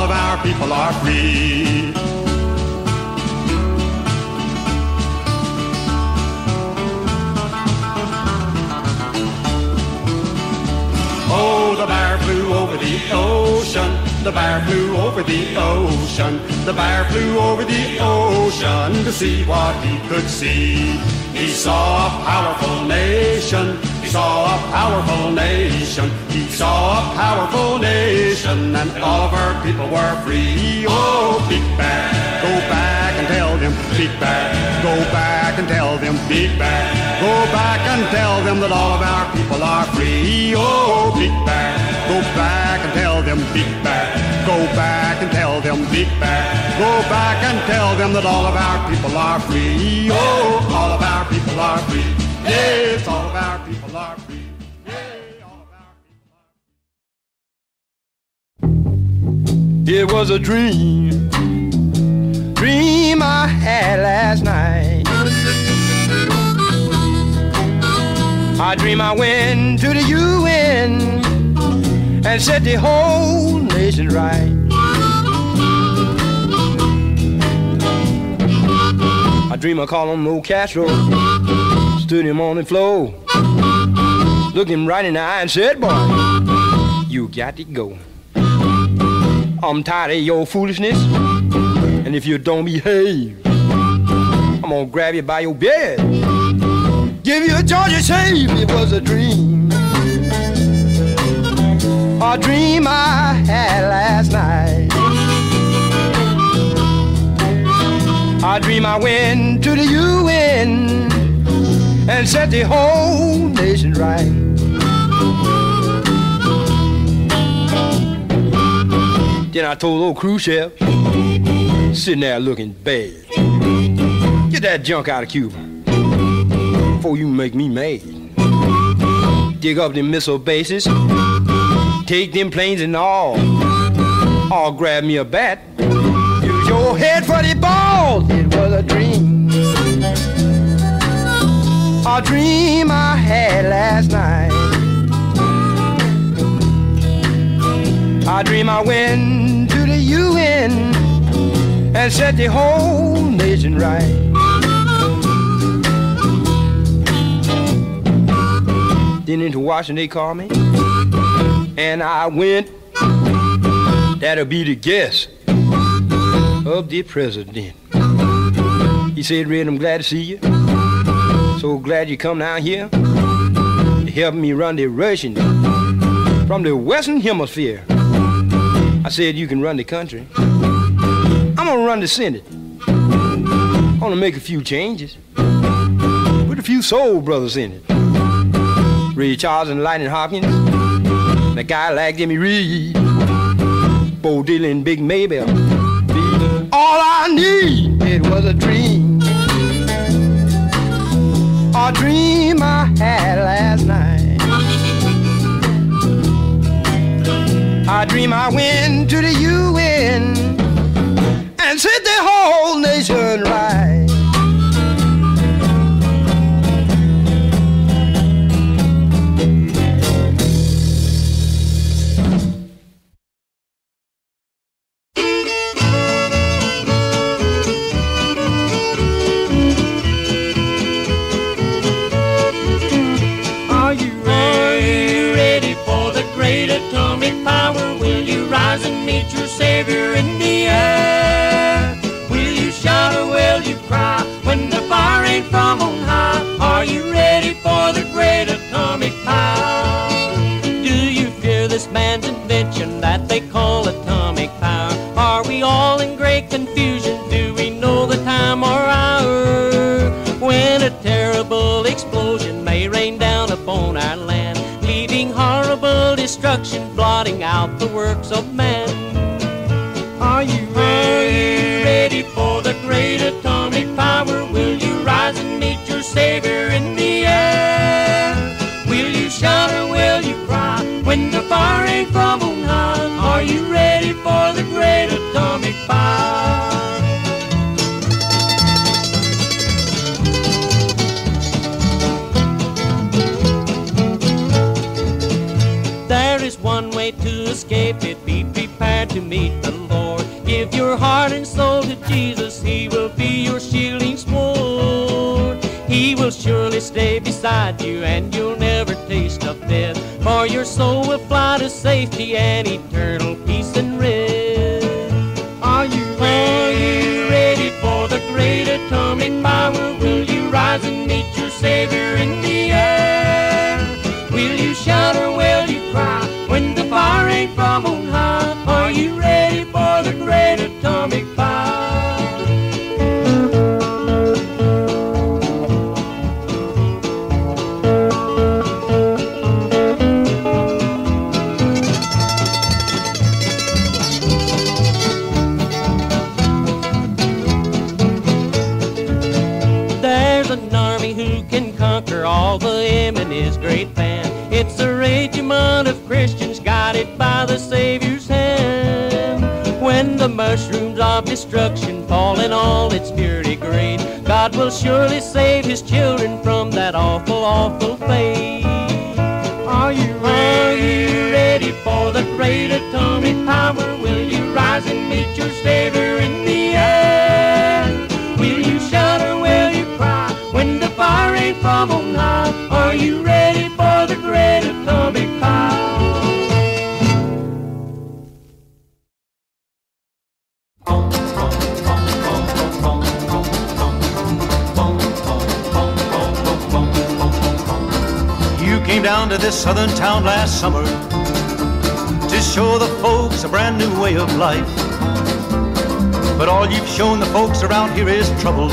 of our people are free. the bear flew over the ocean. The bear flew over the ocean. The bear flew over the ocean to see what he could see. He saw a powerful nation. He saw a powerful nation. He saw a powerful nation, and all of our people were free. Oh, Big Bear, go back and tell them. Big Bear, go back and tell them. Big Bear, go back and tell them that all of our people are free. Oh, Big Bear, go back and tell them. Big Bear, go back and tell them. Big Bear, go back and tell them that all of our people are free. Oh, all of our people are free. Yes, all of our people are free. Yes, all of our people are free. It was a dream I had last night. I dream I went to the UN and set the whole nation right. I dream I call him Mo Castro. Stood him on the floor, looked him right in the eye and said, boy, you got to go. I'm tired of your foolishness, and if you don't behave, I'm gonna grab you by your beard, give you a Georgia shave. It was a dream I had last night. I dream I went to the U.N. and set the whole nation right. Then I told old Khrushchev, sitting there looking bad, get that junk out of Cuba before you make me mad. Dig up them missile bases, take them planes and all. Or grab me a bat, use your head for the balls. It was a dream. A dream I had last night. I dream I went to the UN and set the whole nation right. Then into Washington they called me, and I went. That'll be the guest of the president. He said, Red, I'm glad to see you. So glad you come down here to help me run the Russian from the Western Hemisphere. I said, you can run the country. I'm gonna run the Senate. I'm gonna make a few changes with a few soul brothers in it. Ray Charles and Lightning Hopkins, and a guy like Jimmy Reed, Bo Dillon and Big Maybell. All I need, it was a dream. A dream I had last night. I dream I went to the UN and set the whole nation right. Savior in the air, will you shout or will you cry when the fire ain't from on high? Are you ready for the great atomic power? Do you fear this man's invention that they call atomic power? Are we all in great confusion? Do we know the time or hour when a terrible explosion may rain down upon our land, leaving horrible destruction, blotting out the works of man? Are you ready for the great atomic power? Will you rise and meet your Savior in the air? Will you shout or will you cry when the fire ain't from on high? Are you ready for the great atomic fire? There is one way to escape it. Be prepared to meet the Lord. Give your heart and soul to Jesus. He will be your shielding sword. He will surely stay beside you, and you'll never taste of this, for your soul will fly to safety and eternal peace and rest. Are you ready for the great atomic power? Will you rise and meet your Savior in the air? Will you shout or will you cry when the fire ain't from on high? Are you ready for the great atomic power? All the him and his great band. It's a regiment of Christians guided by the Savior's hand. When the mushrooms of destruction fall in all its fury great, God will surely save his children from that awful, awful fate. Are you ready for the great atomic power? Will you rise and meet your Savior in the air? Will you shout or will you cry when the fire ain't from on high? Are you ready for the great atomic power? You came down to this southern town last summer to show the folks a brand new way of life. But all you've shown the folks around here is trouble,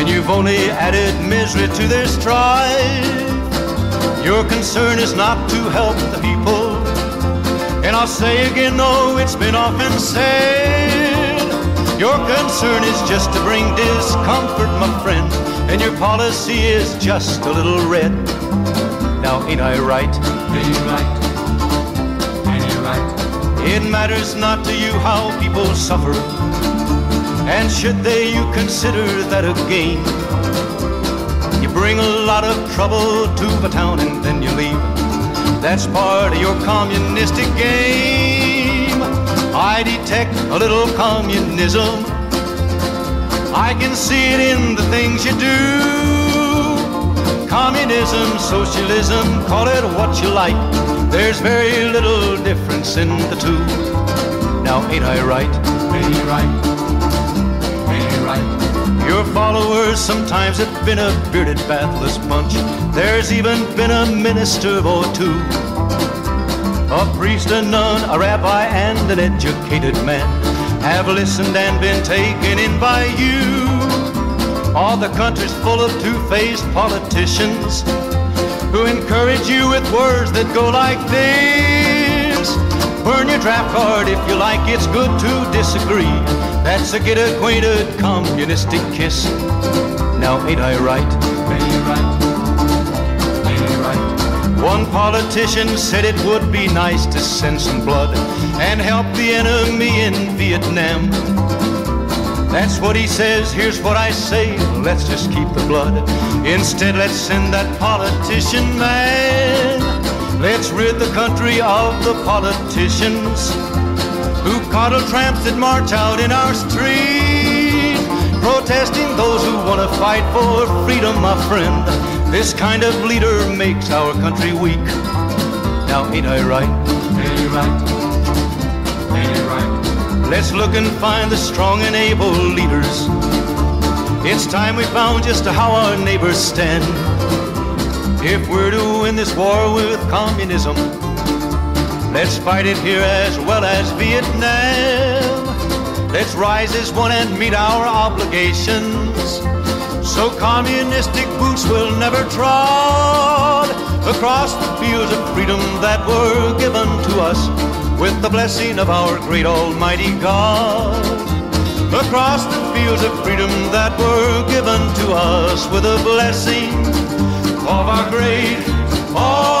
and you've only added misery to their strife. Your concern is not to help the people, and I'll say again, though it's been often said, your concern is just to bring discomfort, my friend, and your policy is just a little red. Now ain't I right? Ain't you right? It matters not to you how people suffer, and should they, you consider that a gain. You bring a lot of trouble to the town and then you leave. That's part of your communistic game. I detect a little communism. I can see it in the things you do. Communism, socialism, call it what you like, there's very little difference in the two. Now ain't I right? Ain't you right? Your followers sometimes have been a bearded, bathless bunch. There's even been a minister or two, a priest, a nun, a rabbi, and an educated man have listened and been taken in by you. All the country's full of two-faced politicians who encourage you with words that go like this. Burn your draft card if you like, it's good to disagree. That's a get-acquainted communistic kiss. Now ain't I right? Ain't you right? One politician said it would be nice to send some blood and help the enemy in Vietnam. That's what he says, here's what I say, let's just keep the blood. Instead, let's send that politician man. Let's rid the country of the politicians who coddle tramps that march out in our street, protesting those who want to fight for freedom, my friend. This kind of leader makes our country weak. Now ain't I right? Ain't you right? Let's look and find the strong and able leaders. It's time we found just how our neighbors stand. If we're to win this war with communism, let's fight it here as well as Vietnam. Let's rise as one and meet our obligations, so communistic boots will never trod across the fields of freedom that were given to us with the blessing of our great almighty God. Across the fields of freedom that were given to us with the blessing of our great almighty God.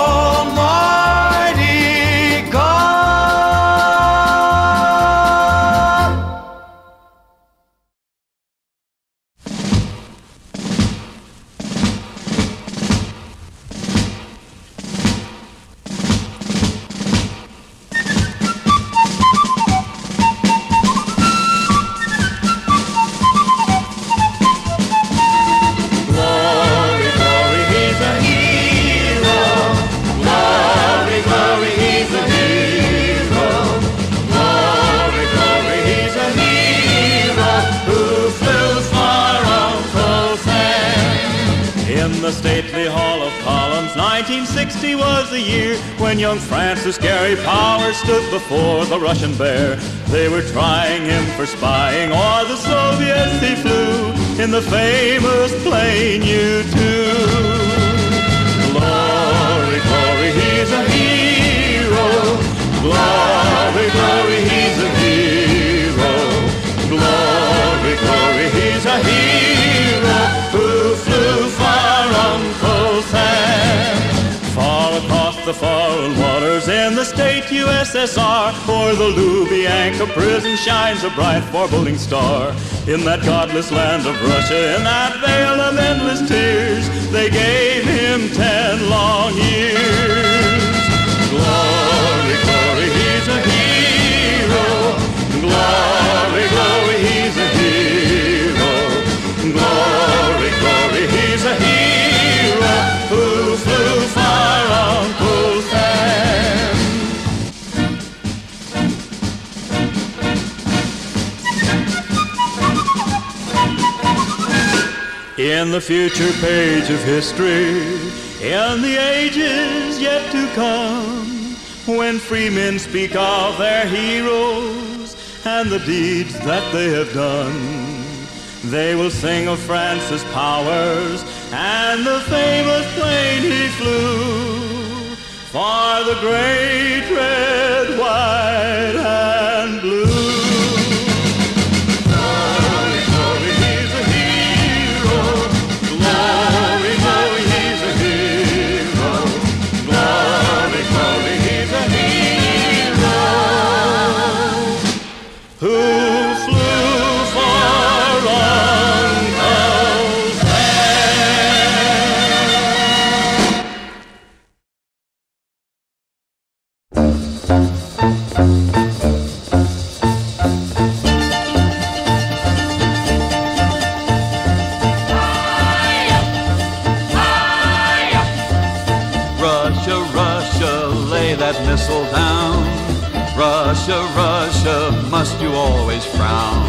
Glory, glory, he's a hero. 1960 was the year when young Francis Gary Powers stood before the Russian bear. They were trying him for spying, or the Soviets he flew in the famous plane U-2. Glory, glory, he's a hero. Glory, glory, he's a hero. Glory, glory, he's a hero who flew far Uncle Sam. Far across the foreign waters in the state USSR, o'er the Lubyanka prison shines a bright foreboding star. In that godless land of Russia, in that vale of endless tears, they gave him 10 long years. Glory, glory, he's a hero. Glory, glory, he's a hero. Glory, glory, he's a hero who flew far Uncle Sam. In the future page of history, in the ages yet to come, when free men speak of their heroes and the deeds that they have done, they will sing of Francis Powers and the famous plane he flew for the great red, white, and blue. Glory, glory, he's a hero. Glory, glory, he's a hero. Glory, glory, he's a hero who flew for down. Russia, Russia, must you always frown?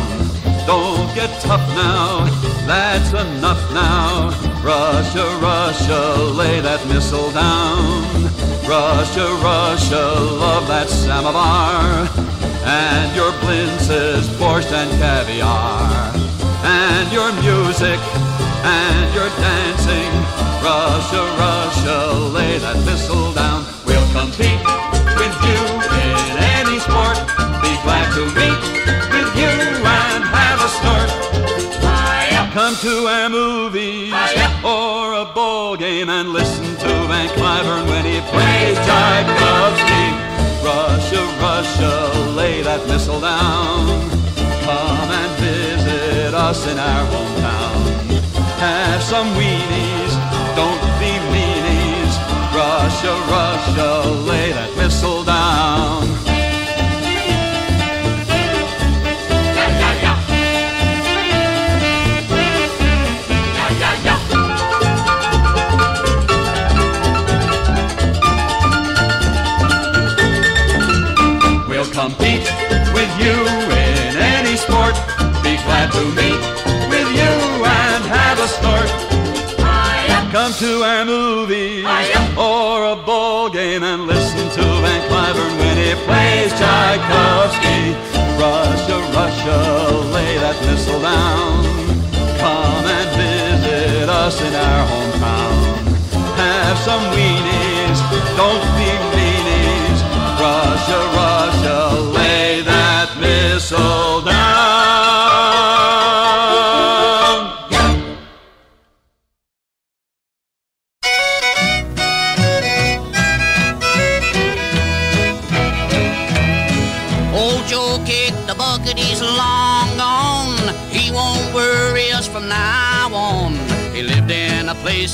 Don't get tough now, that's enough now. Russia, Russia, lay that missile down. Russia, Russia, love that samovar, and your blintzes, borscht and caviar, and your music, and your dancing. Russia, Russia, lay that missile down. We'll compete with you in any sport, be glad to meet with you and have a snort. Come to our movies or a ball game and listen to Van Cliburn when he plays Tchaikovsky. Russia, Russia, lay that missile down. Come and visit us in our hometown. Have some weenies, don't be meanies. Russia, Russia, lay that missile down. Yeah, yeah, yeah. Yeah, yeah, yeah. We'll compete with you in any sport. Be glad to meet with you and have a snort. Come to our movies or a ball game and listen to Van Cliburn when he plays Tchaikovsky. Russia, Russia, lay that missile down. Come and visit us in our hometown. Have some weenies, don't be meanies. Russia, Russia, lay that missile down.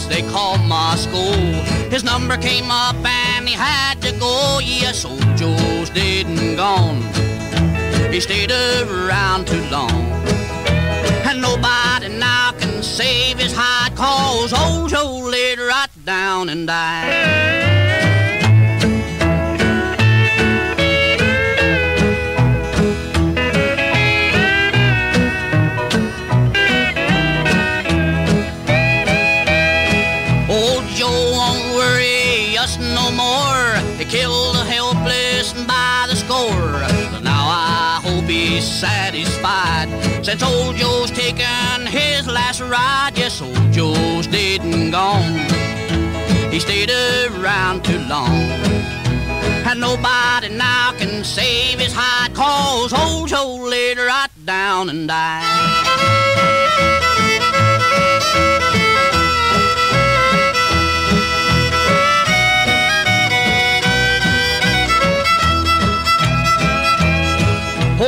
They called Moscow. His number came up and he had to go. Yes, old Joe's dead and gone. He stayed around too long, and nobody now can save his hide, 'cause old Joe laid right down and died. Don't worry, be satisfied. Since old Joe's taken his last ride, yes, old Joe stayed and gone. He stayed around too long, and nobody now can save his hide, 'cause old Joe laid right down and died.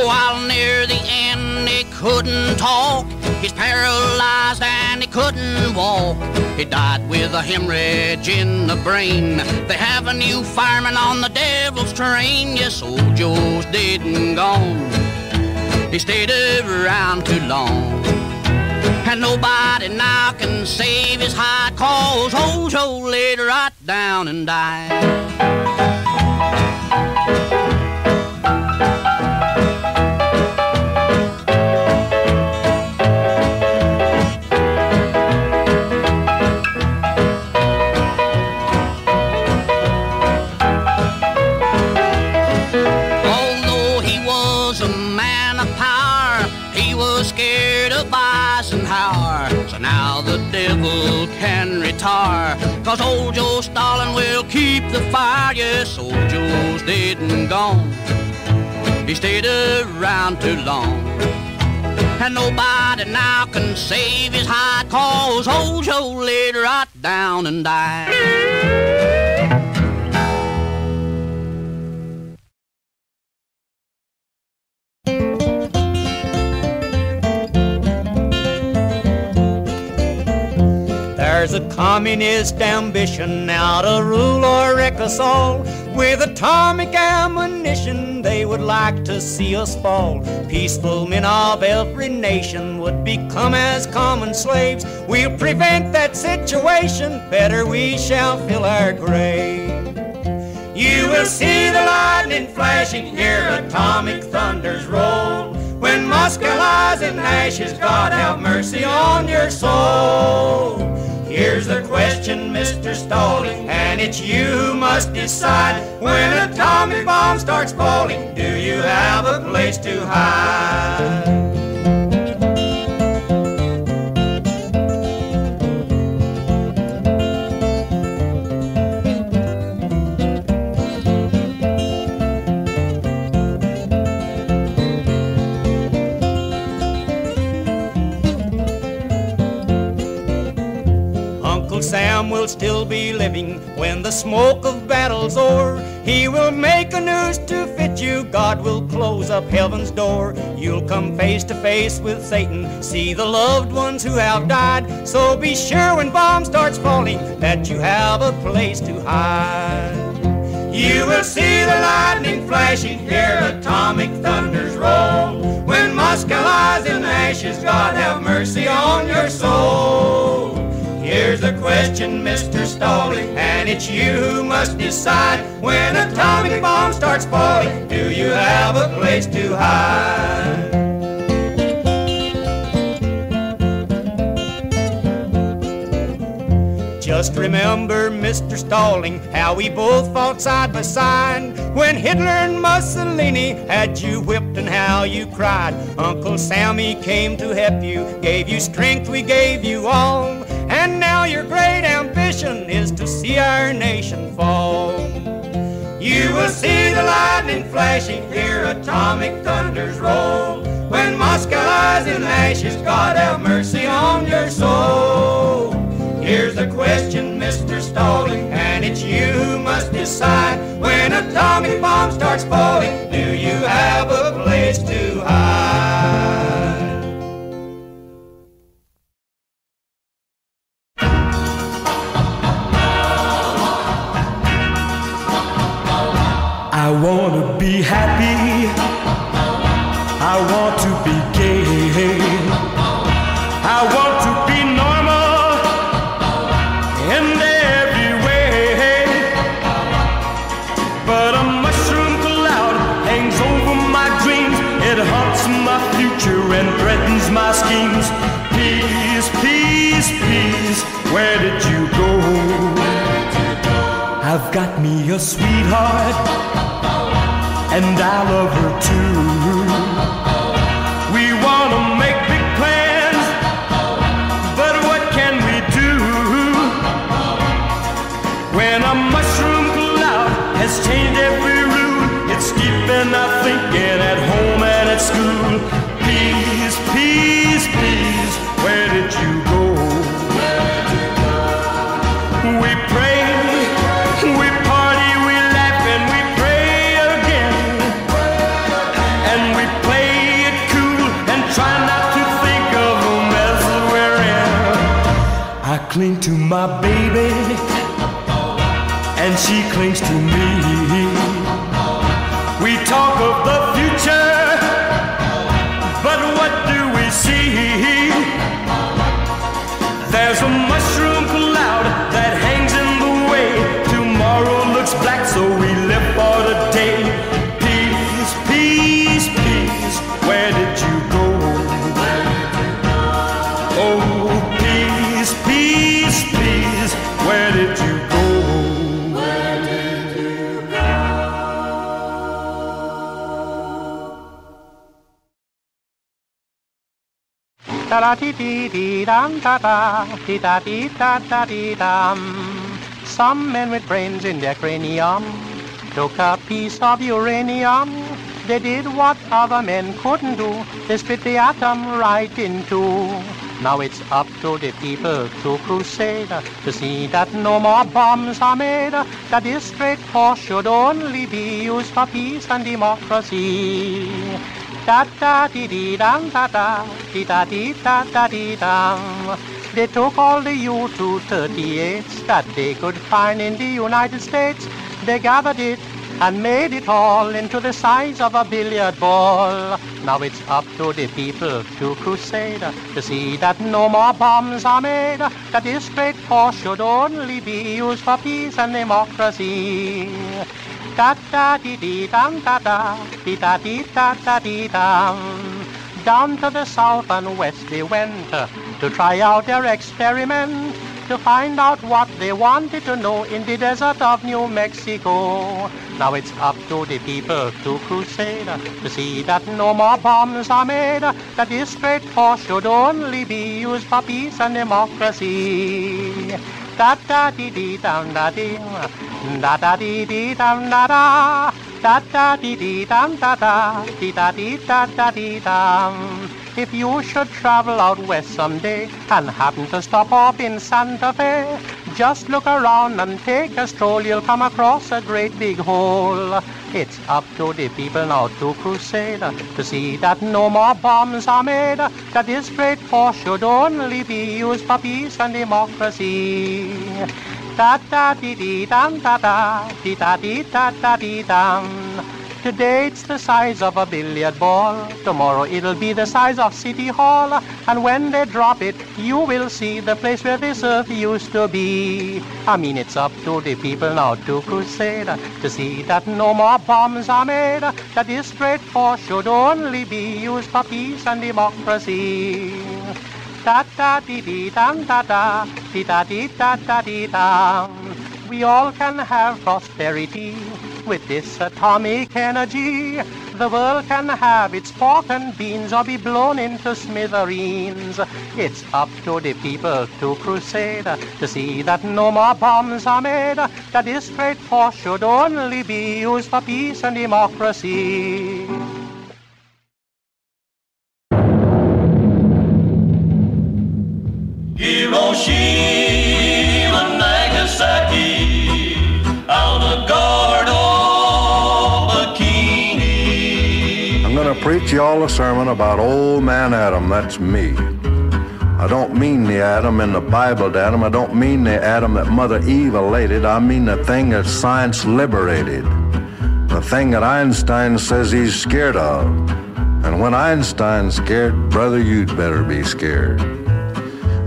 While near the end, he couldn't talk. He's paralyzed and he couldn't walk. He died with a hemorrhage in the brain. They have a new fireman on the devil's train. Yes, old Joe's dead and gone. He stayed around too long, and nobody now can save his hide, 'cause old Joe laid right down and died. Can retire, 'cause old Joe Stalin will keep the fire. Yes, old Joe's dead and gone. He stayed around too long, and nobody now can save his hide, 'cause old Joe laid right down and died. There's a communist ambition now to rule or wreck us all. With atomic ammunition, they would like to see us fall. Peaceful men of every nation would become as common slaves. We'll prevent that situation, better we shall fill our grave. You will see the lightning flashing, hear atomic thunders roll. When Moscow lies in ashes, God have mercy on your soul. Here's the question, Mr. Stalin, and it's you who must decide. When an atomic bomb starts falling, do you have a place to hide? Sam will still be living when the smoke of battle's o'er. He will make a noose to fit you, God will close up heaven's door. You'll come face to face with Satan, see the loved ones who have died. So be sure when bomb starts falling that you have a place to hide. You will see the lightning flashing, hear atomic thunders roll. When Moscow lies in ashes, God have mercy on your soul. Here's the question, Mr. Stalin, and it's you who must decide. When an atomic bomb starts falling, do you have a place to hide? Just remember, Mr. Stalin, how we both fought side by side. When Hitler and Mussolini had you whipped and how you cried. Uncle Sammy came to help you, gave you strength, we gave you all. And now your great ambition is to see our nation fall. You will see the lightning flashing, hear atomic thunders roll. When Moscow lies in ashes, God have mercy on your soul. Here's the question, Mr. Stalin, and it's you who must decide. When an atomic bomb starts falling, do you have a place to hide? I want to be happy, I want to be gay, I want to be normal in every way. But a mushroom cloud hangs over my dreams, it haunts my future and threatens my schemes. Peace, peace, peace, where did you go? I've got me a sweetheart, and I love her too. we play it cool and try not to think of a mess we're in. I cling to my baby and she clings to me. We talk of the future, but what do we see? There's a mushroom cloud that hangs in the way. Tomorrow looks black, so we live for today. Peace, peace, peace, where did you go? Oh, peace, peace, peace, where did you go? Where did you go? Da-da-dee-dee-dee-dum-da-da, dee-da-dee-da-da-dee-dum. Some men with brains in their cranium took a piece of uranium. They did what other men couldn't do. They split the atom right in two. Now it's up to the people to crusade, to see that no more bombs are made, that this great force should only be used for peace and democracy. Da-da-dee-dee-dum-da-da, dee-da-dee-da-da-dee-dum. They took all the U-238s that they could find in the United States. They gathered it and made it all into the size of a billiard ball. Now it's up to the people to crusade, to see that no more bombs are made, that this great force should only be used for peace and democracy. Da-da-dee-dee-dum-da-da, dee-da-dee-da-da-dee-dum. Down to the south and west they went to try out their experiment, to find out what they wanted to know in the desert of New Mexico. Now it's up to the people to crusade, to see that no more bombs are made, that this great force should only be used for peace and democracy. Da-da-dee-dee-dum-da-dee, da-da-dee-dee-dum-da-da, da-da-dee-dee-dum-da-da, dee-da-dee-da-da-dee-dum. If you should travel out west someday and happen to stop off in Santa Fe, just look around and take a stroll. You'll come across a great big hole. It's up to the people now to crusade, to see that no more bombs are made, that this great force should only be used for peace and democracy. Da-da-dee-dee-dum-da-da, dee-da-dee-da-da-dee-dum. Today it's the size of a billiard ball, tomorrow it'll be the size of City Hall, and when they drop it, you will see the place where this earth used to be. I mean, it's up to the people now to crusade, to see that no more bombs are made, that this great force should only be used for peace and democracy. Da-da-dee-dee-dum-da-da, dee-da-dee-da-da-dee-dum. We all can have prosperity. With this atomic energy, the world can have its pork and beans or be blown into smithereens. It's up to the people to crusade, to see that no more bombs are made, that this great force should only be used for peace and democracy. Hiroshima, Nagasaki, out of guard. Preach y'all a sermon about old man Adam. That's me. I don't mean the Adam in the Bible, Adam. I don't mean the Adam that Mother Eve elated. I mean the thing that science liberated, the thing that Einstein says he's scared of. And when Einstein's scared, brother, you'd better be scared.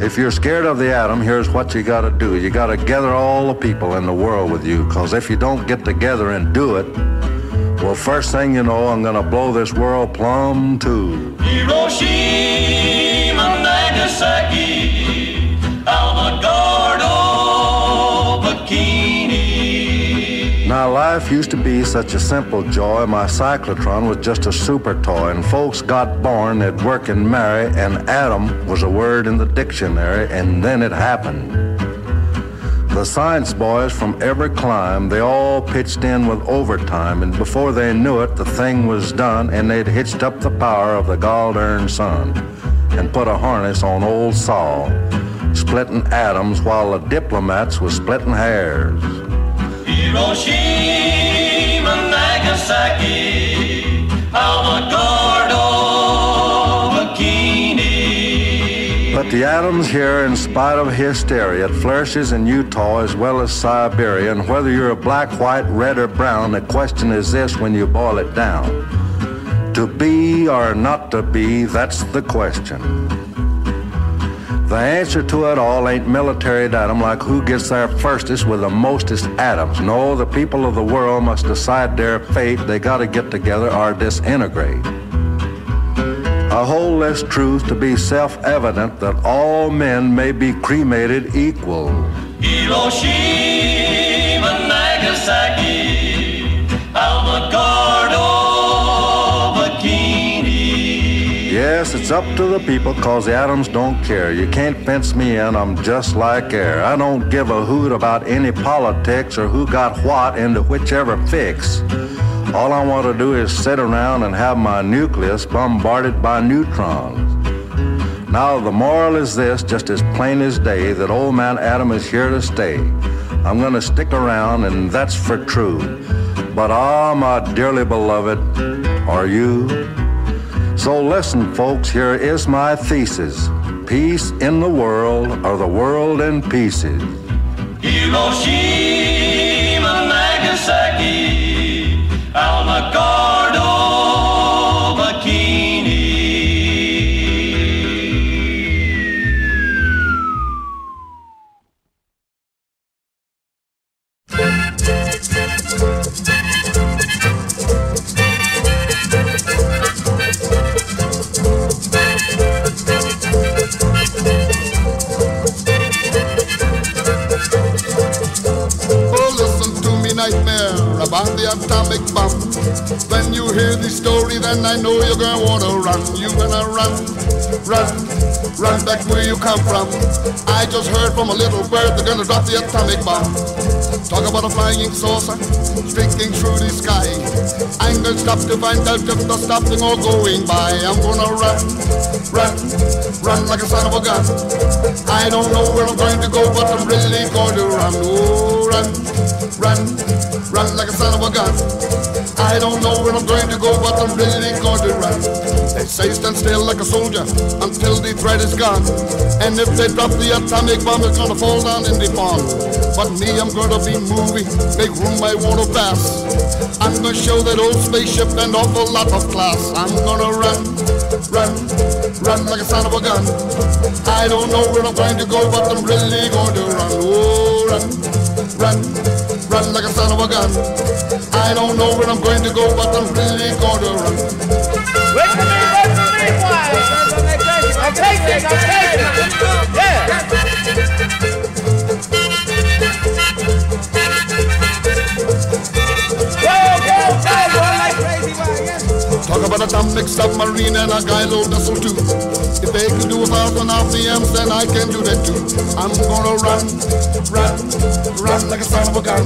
If you're scared of the atom, here's what you got to do. You got to gather all the people in the world with you, because if you don't get together and do it, well, first thing you know, I'm gonna blow this world plumb to. Hiroshima, Nagasaki, out of guard, oh, Bikini. Now, life used to be such a simple joy. My cyclotron was just a super toy, and folks got born, they'd work and marry, and Adam was a word in the dictionary, and then it happened. The science boys from every clime, they all pitched in with overtime, and before they knew it, the thing was done, and they'd hitched up the power of the God-earned sun and put a harness on old Sol, splitting atoms while the diplomats was splitting hairs. Hiroshima, Nagasaki, out of God. The atoms here, in spite of hysteria, it flourishes in Utah as well as Siberia, and whether you're a black, white, red, or brown, the question is this when you boil it down. To be or not to be, that's the question. The answer to it all ain't military datum like who gets there firstest with the mostest atoms. No, the people of the world must decide their fate. They gotta get together or disintegrate. I hold this truth to be self-evident that all men may be cremated equal. Hiroshima, Nagasaki, Albuquerque, Bikini. Yes, it's up to the people cause the atoms don't care. You can't fence me in, I'm just like air. I don't give a hoot about any politics or who got what into whichever fix. All I want to do is sit around and have my nucleus bombarded by neutrons. Now the moral is this, just as plain as day, that old man Adam is here to stay. I'm going to stick around, and that's for true. But ah, my dearly beloved, are you? So listen, folks, here is my thesis. Peace in the world, or the world in pieces. Hiroshima, Nagasaki. Almacardo, Bikini. Oh, listen to me, nightmare about the atomic bomb. When you hear the story, then I know you're gonna wanna run. You're gonna run, run, run back where you come from. I just heard from a little bird they're gonna drop the atomic bomb. Talk about a flying saucer streaking through the sky. I'm gonna stop to find out if there's stopping or going by. I'm gonna run, run, run like a son of a gun. I don't know where I'm going to go, but I'm really going to run. Oh, run, run. Run like a son of a gun. I don't know where I'm going to go, but I'm really going to run. They say stand still like a soldier until the threat is gone. And if they drop the atomic bomb, it's gonna fall down in the pond. But me, I'm gonna be moving, make room I wanna pass. I'm gonna show that old spaceship an awful lot of class. I'm gonna run, run, run like a son of a gun. I don't know where I'm going to go, but I'm really going to run. Oh, run, run. Run like a son of a gun. I don't know where I'm going to go, but I'm really going to run. Talk about atomic submarine and a Geiger vessel too. If they can do 1,000 RPMs, then I can do that too. I'm gonna run, run. Run like a son of a gun.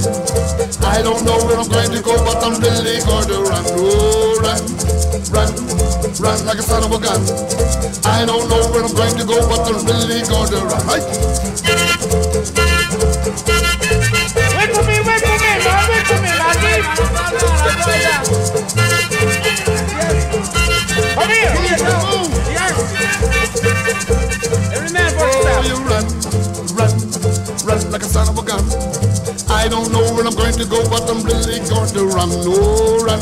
I don't know where I'm going to go, but I'm really going to run. Oh, run, run, run like a son of a gun. I don't know where I'm going to go, but I'm really going to run. Right? Come here, move. Yes. Every man for himself. Run, run like a son of a gun. I don't know where I'm going to go, but I'm really going to run. Oh, run,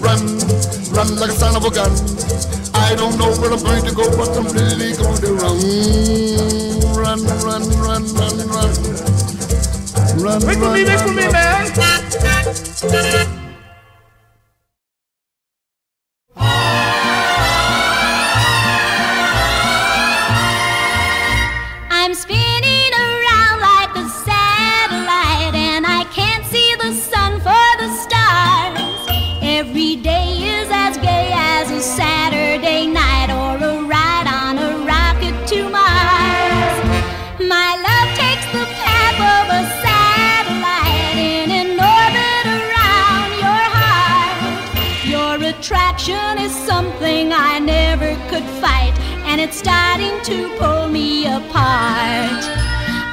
run, run like a son of a gun. I don't know where I'm going to go, but I'm really going to run. Run, run, run, run, run. Run, wait for me, wait for me, man. It's starting to pull me apart.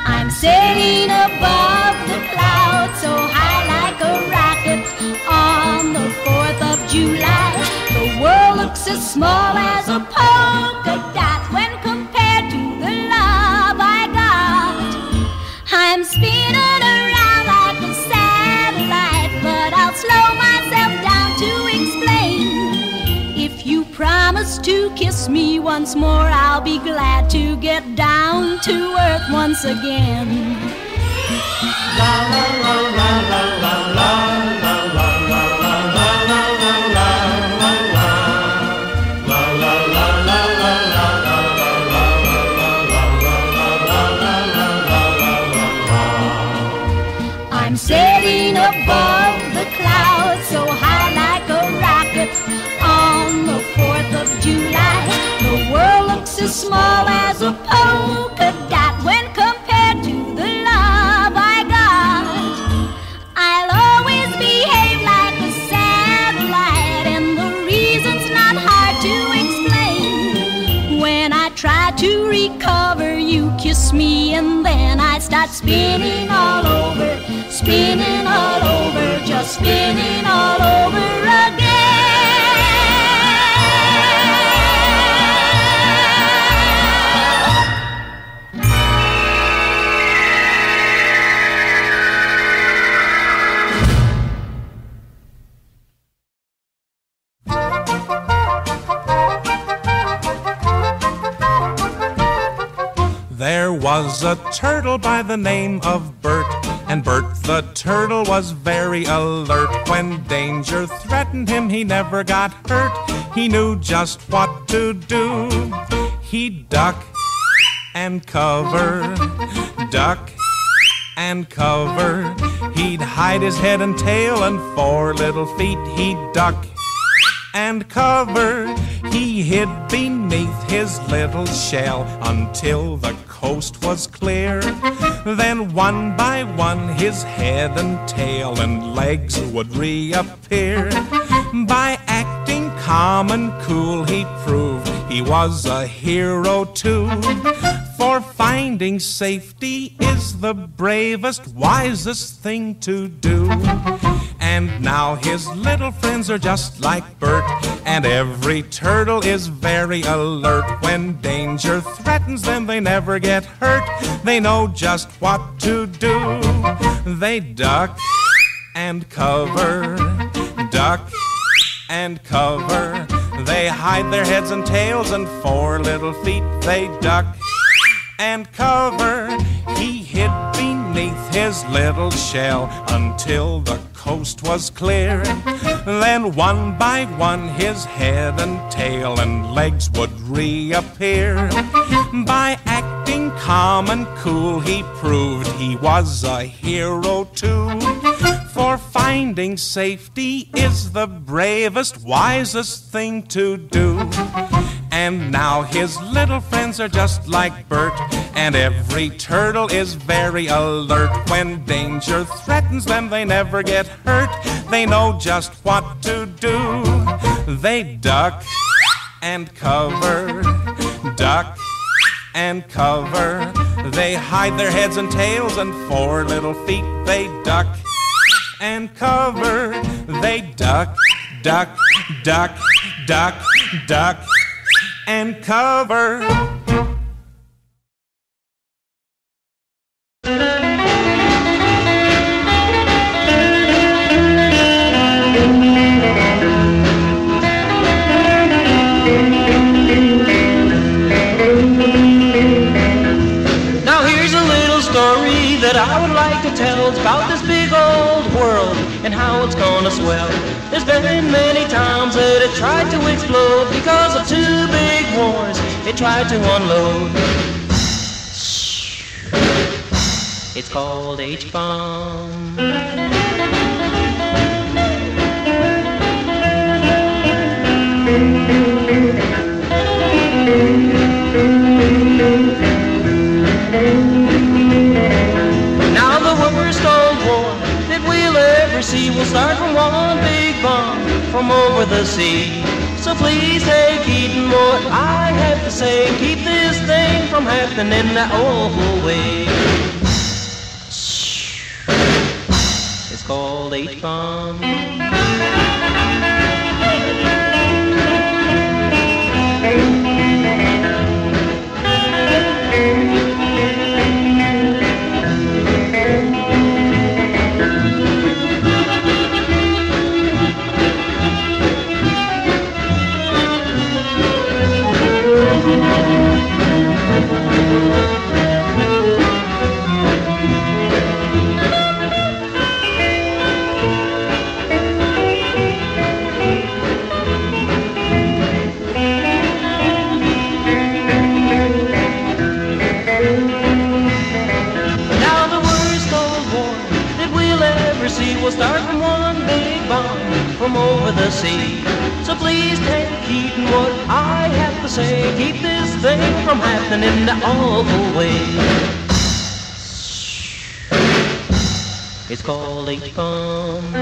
I'm sailing above the clouds, so high like a rocket. On the 4th of July, the world looks as small as a polka dot when compared to the promise to kiss me once more. I'll be glad to get down to earth once again. La la la la la la la la la la la la la la la la la la la la la la la. I'm sailing above the clouds so high like a rocket on the 4th of July. The world looks as small as a polka dot when compared to the love I got. I'll always behave like a satellite, and the reason's not hard to explain. When I try to recover, you kiss me, and then I start spinning all over, spinning all over, just spinning all over again. There was a turtle by the name of Bert, and Bert the turtle was very alert. When danger threatened him, he never got hurt. He knew just what to do. He'd duck and cover, duck and cover. He'd hide his head and tail and four little feet. He'd duck and cover. He hid beneath his little shell until the coast was clear. Then one by one his head and tail and legs would reappear. By acting calm and cool he proved he was a hero too. For finding safety is the bravest, wisest thing to do. And now his little friends are just like Bert, and every turtle is very alert. When danger threatens them, they never get hurt. They know just what to do. They duck and cover, duck and cover. They hide their heads and tails and four little feet. They duck and cover. He hid beneath his little shell until the coast was clear. Then one by one his head and tail and legs would reappear. By acting calm and cool he proved he was a hero too. For finding safety is the bravest, wisest thing to do. And now his little friends are just like Bert, and every turtle is very alert. When danger threatens them, they never get hurt. They know just what to do. They duck and cover, duck and cover. They hide their heads and tails and four little feet. They duck and cover. They duck, duck, duck, duck, duck and cover. Now here's a little story that I would like to tell. It's about this big old world and how it's gonna swell. There's been many times that it tried to explode because of two big wars it tried to unload. It's called H-bomb. Now the worst old war that we'll ever see will start from one big bomb from over the sea. So please take heed in what I have to say. Keep this thing from happening that awful way. It's called H-bomb. sea. So please take heed in what I have to say. Keep this thing from happening in the awful way. It's called H-bomb.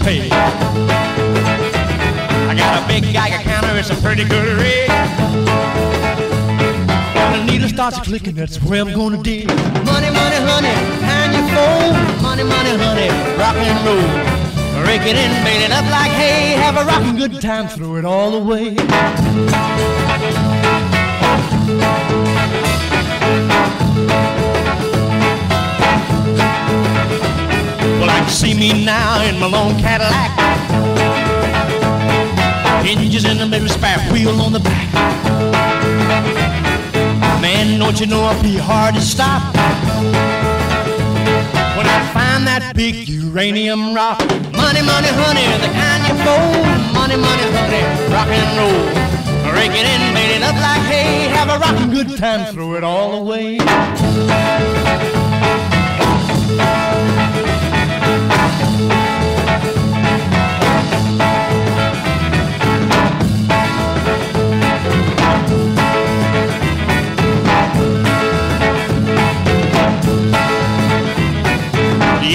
Paid. I got a big Geiger counter, it's a pretty good rig. When the needle starts clicking, that's where I'm gonna dig. Money, money, honey, behind your phone. Money, money, honey, rock and roll. Rake it in, bait it up like hay. Have a rockin' good time, throw it all away. See me now in my long Cadillac, hinges in the middle, spare wheel on the back. Man, don't you know I'll be hard to stop when I find that big uranium rock. Money, money, honey, the kind you fold. Money, money, honey, rock and roll. Rake it in, made it up like hay. Have a rockin' good time, throw it all away.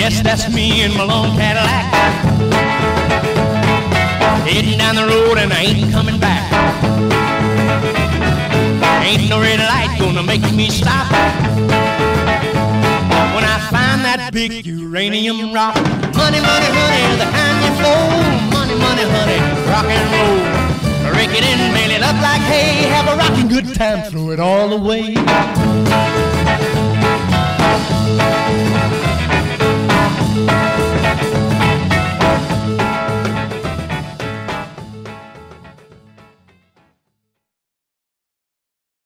Yes, that's me in my long Cadillac, heading down the road and I ain't coming back. Ain't no red light gonna make me stop when I find that big uranium rock. Money, money, honey, the kind you fold. Money, money, honey, rock and roll. Rake it in, mail it up like hay. Have a rockin' good time, throw it all away.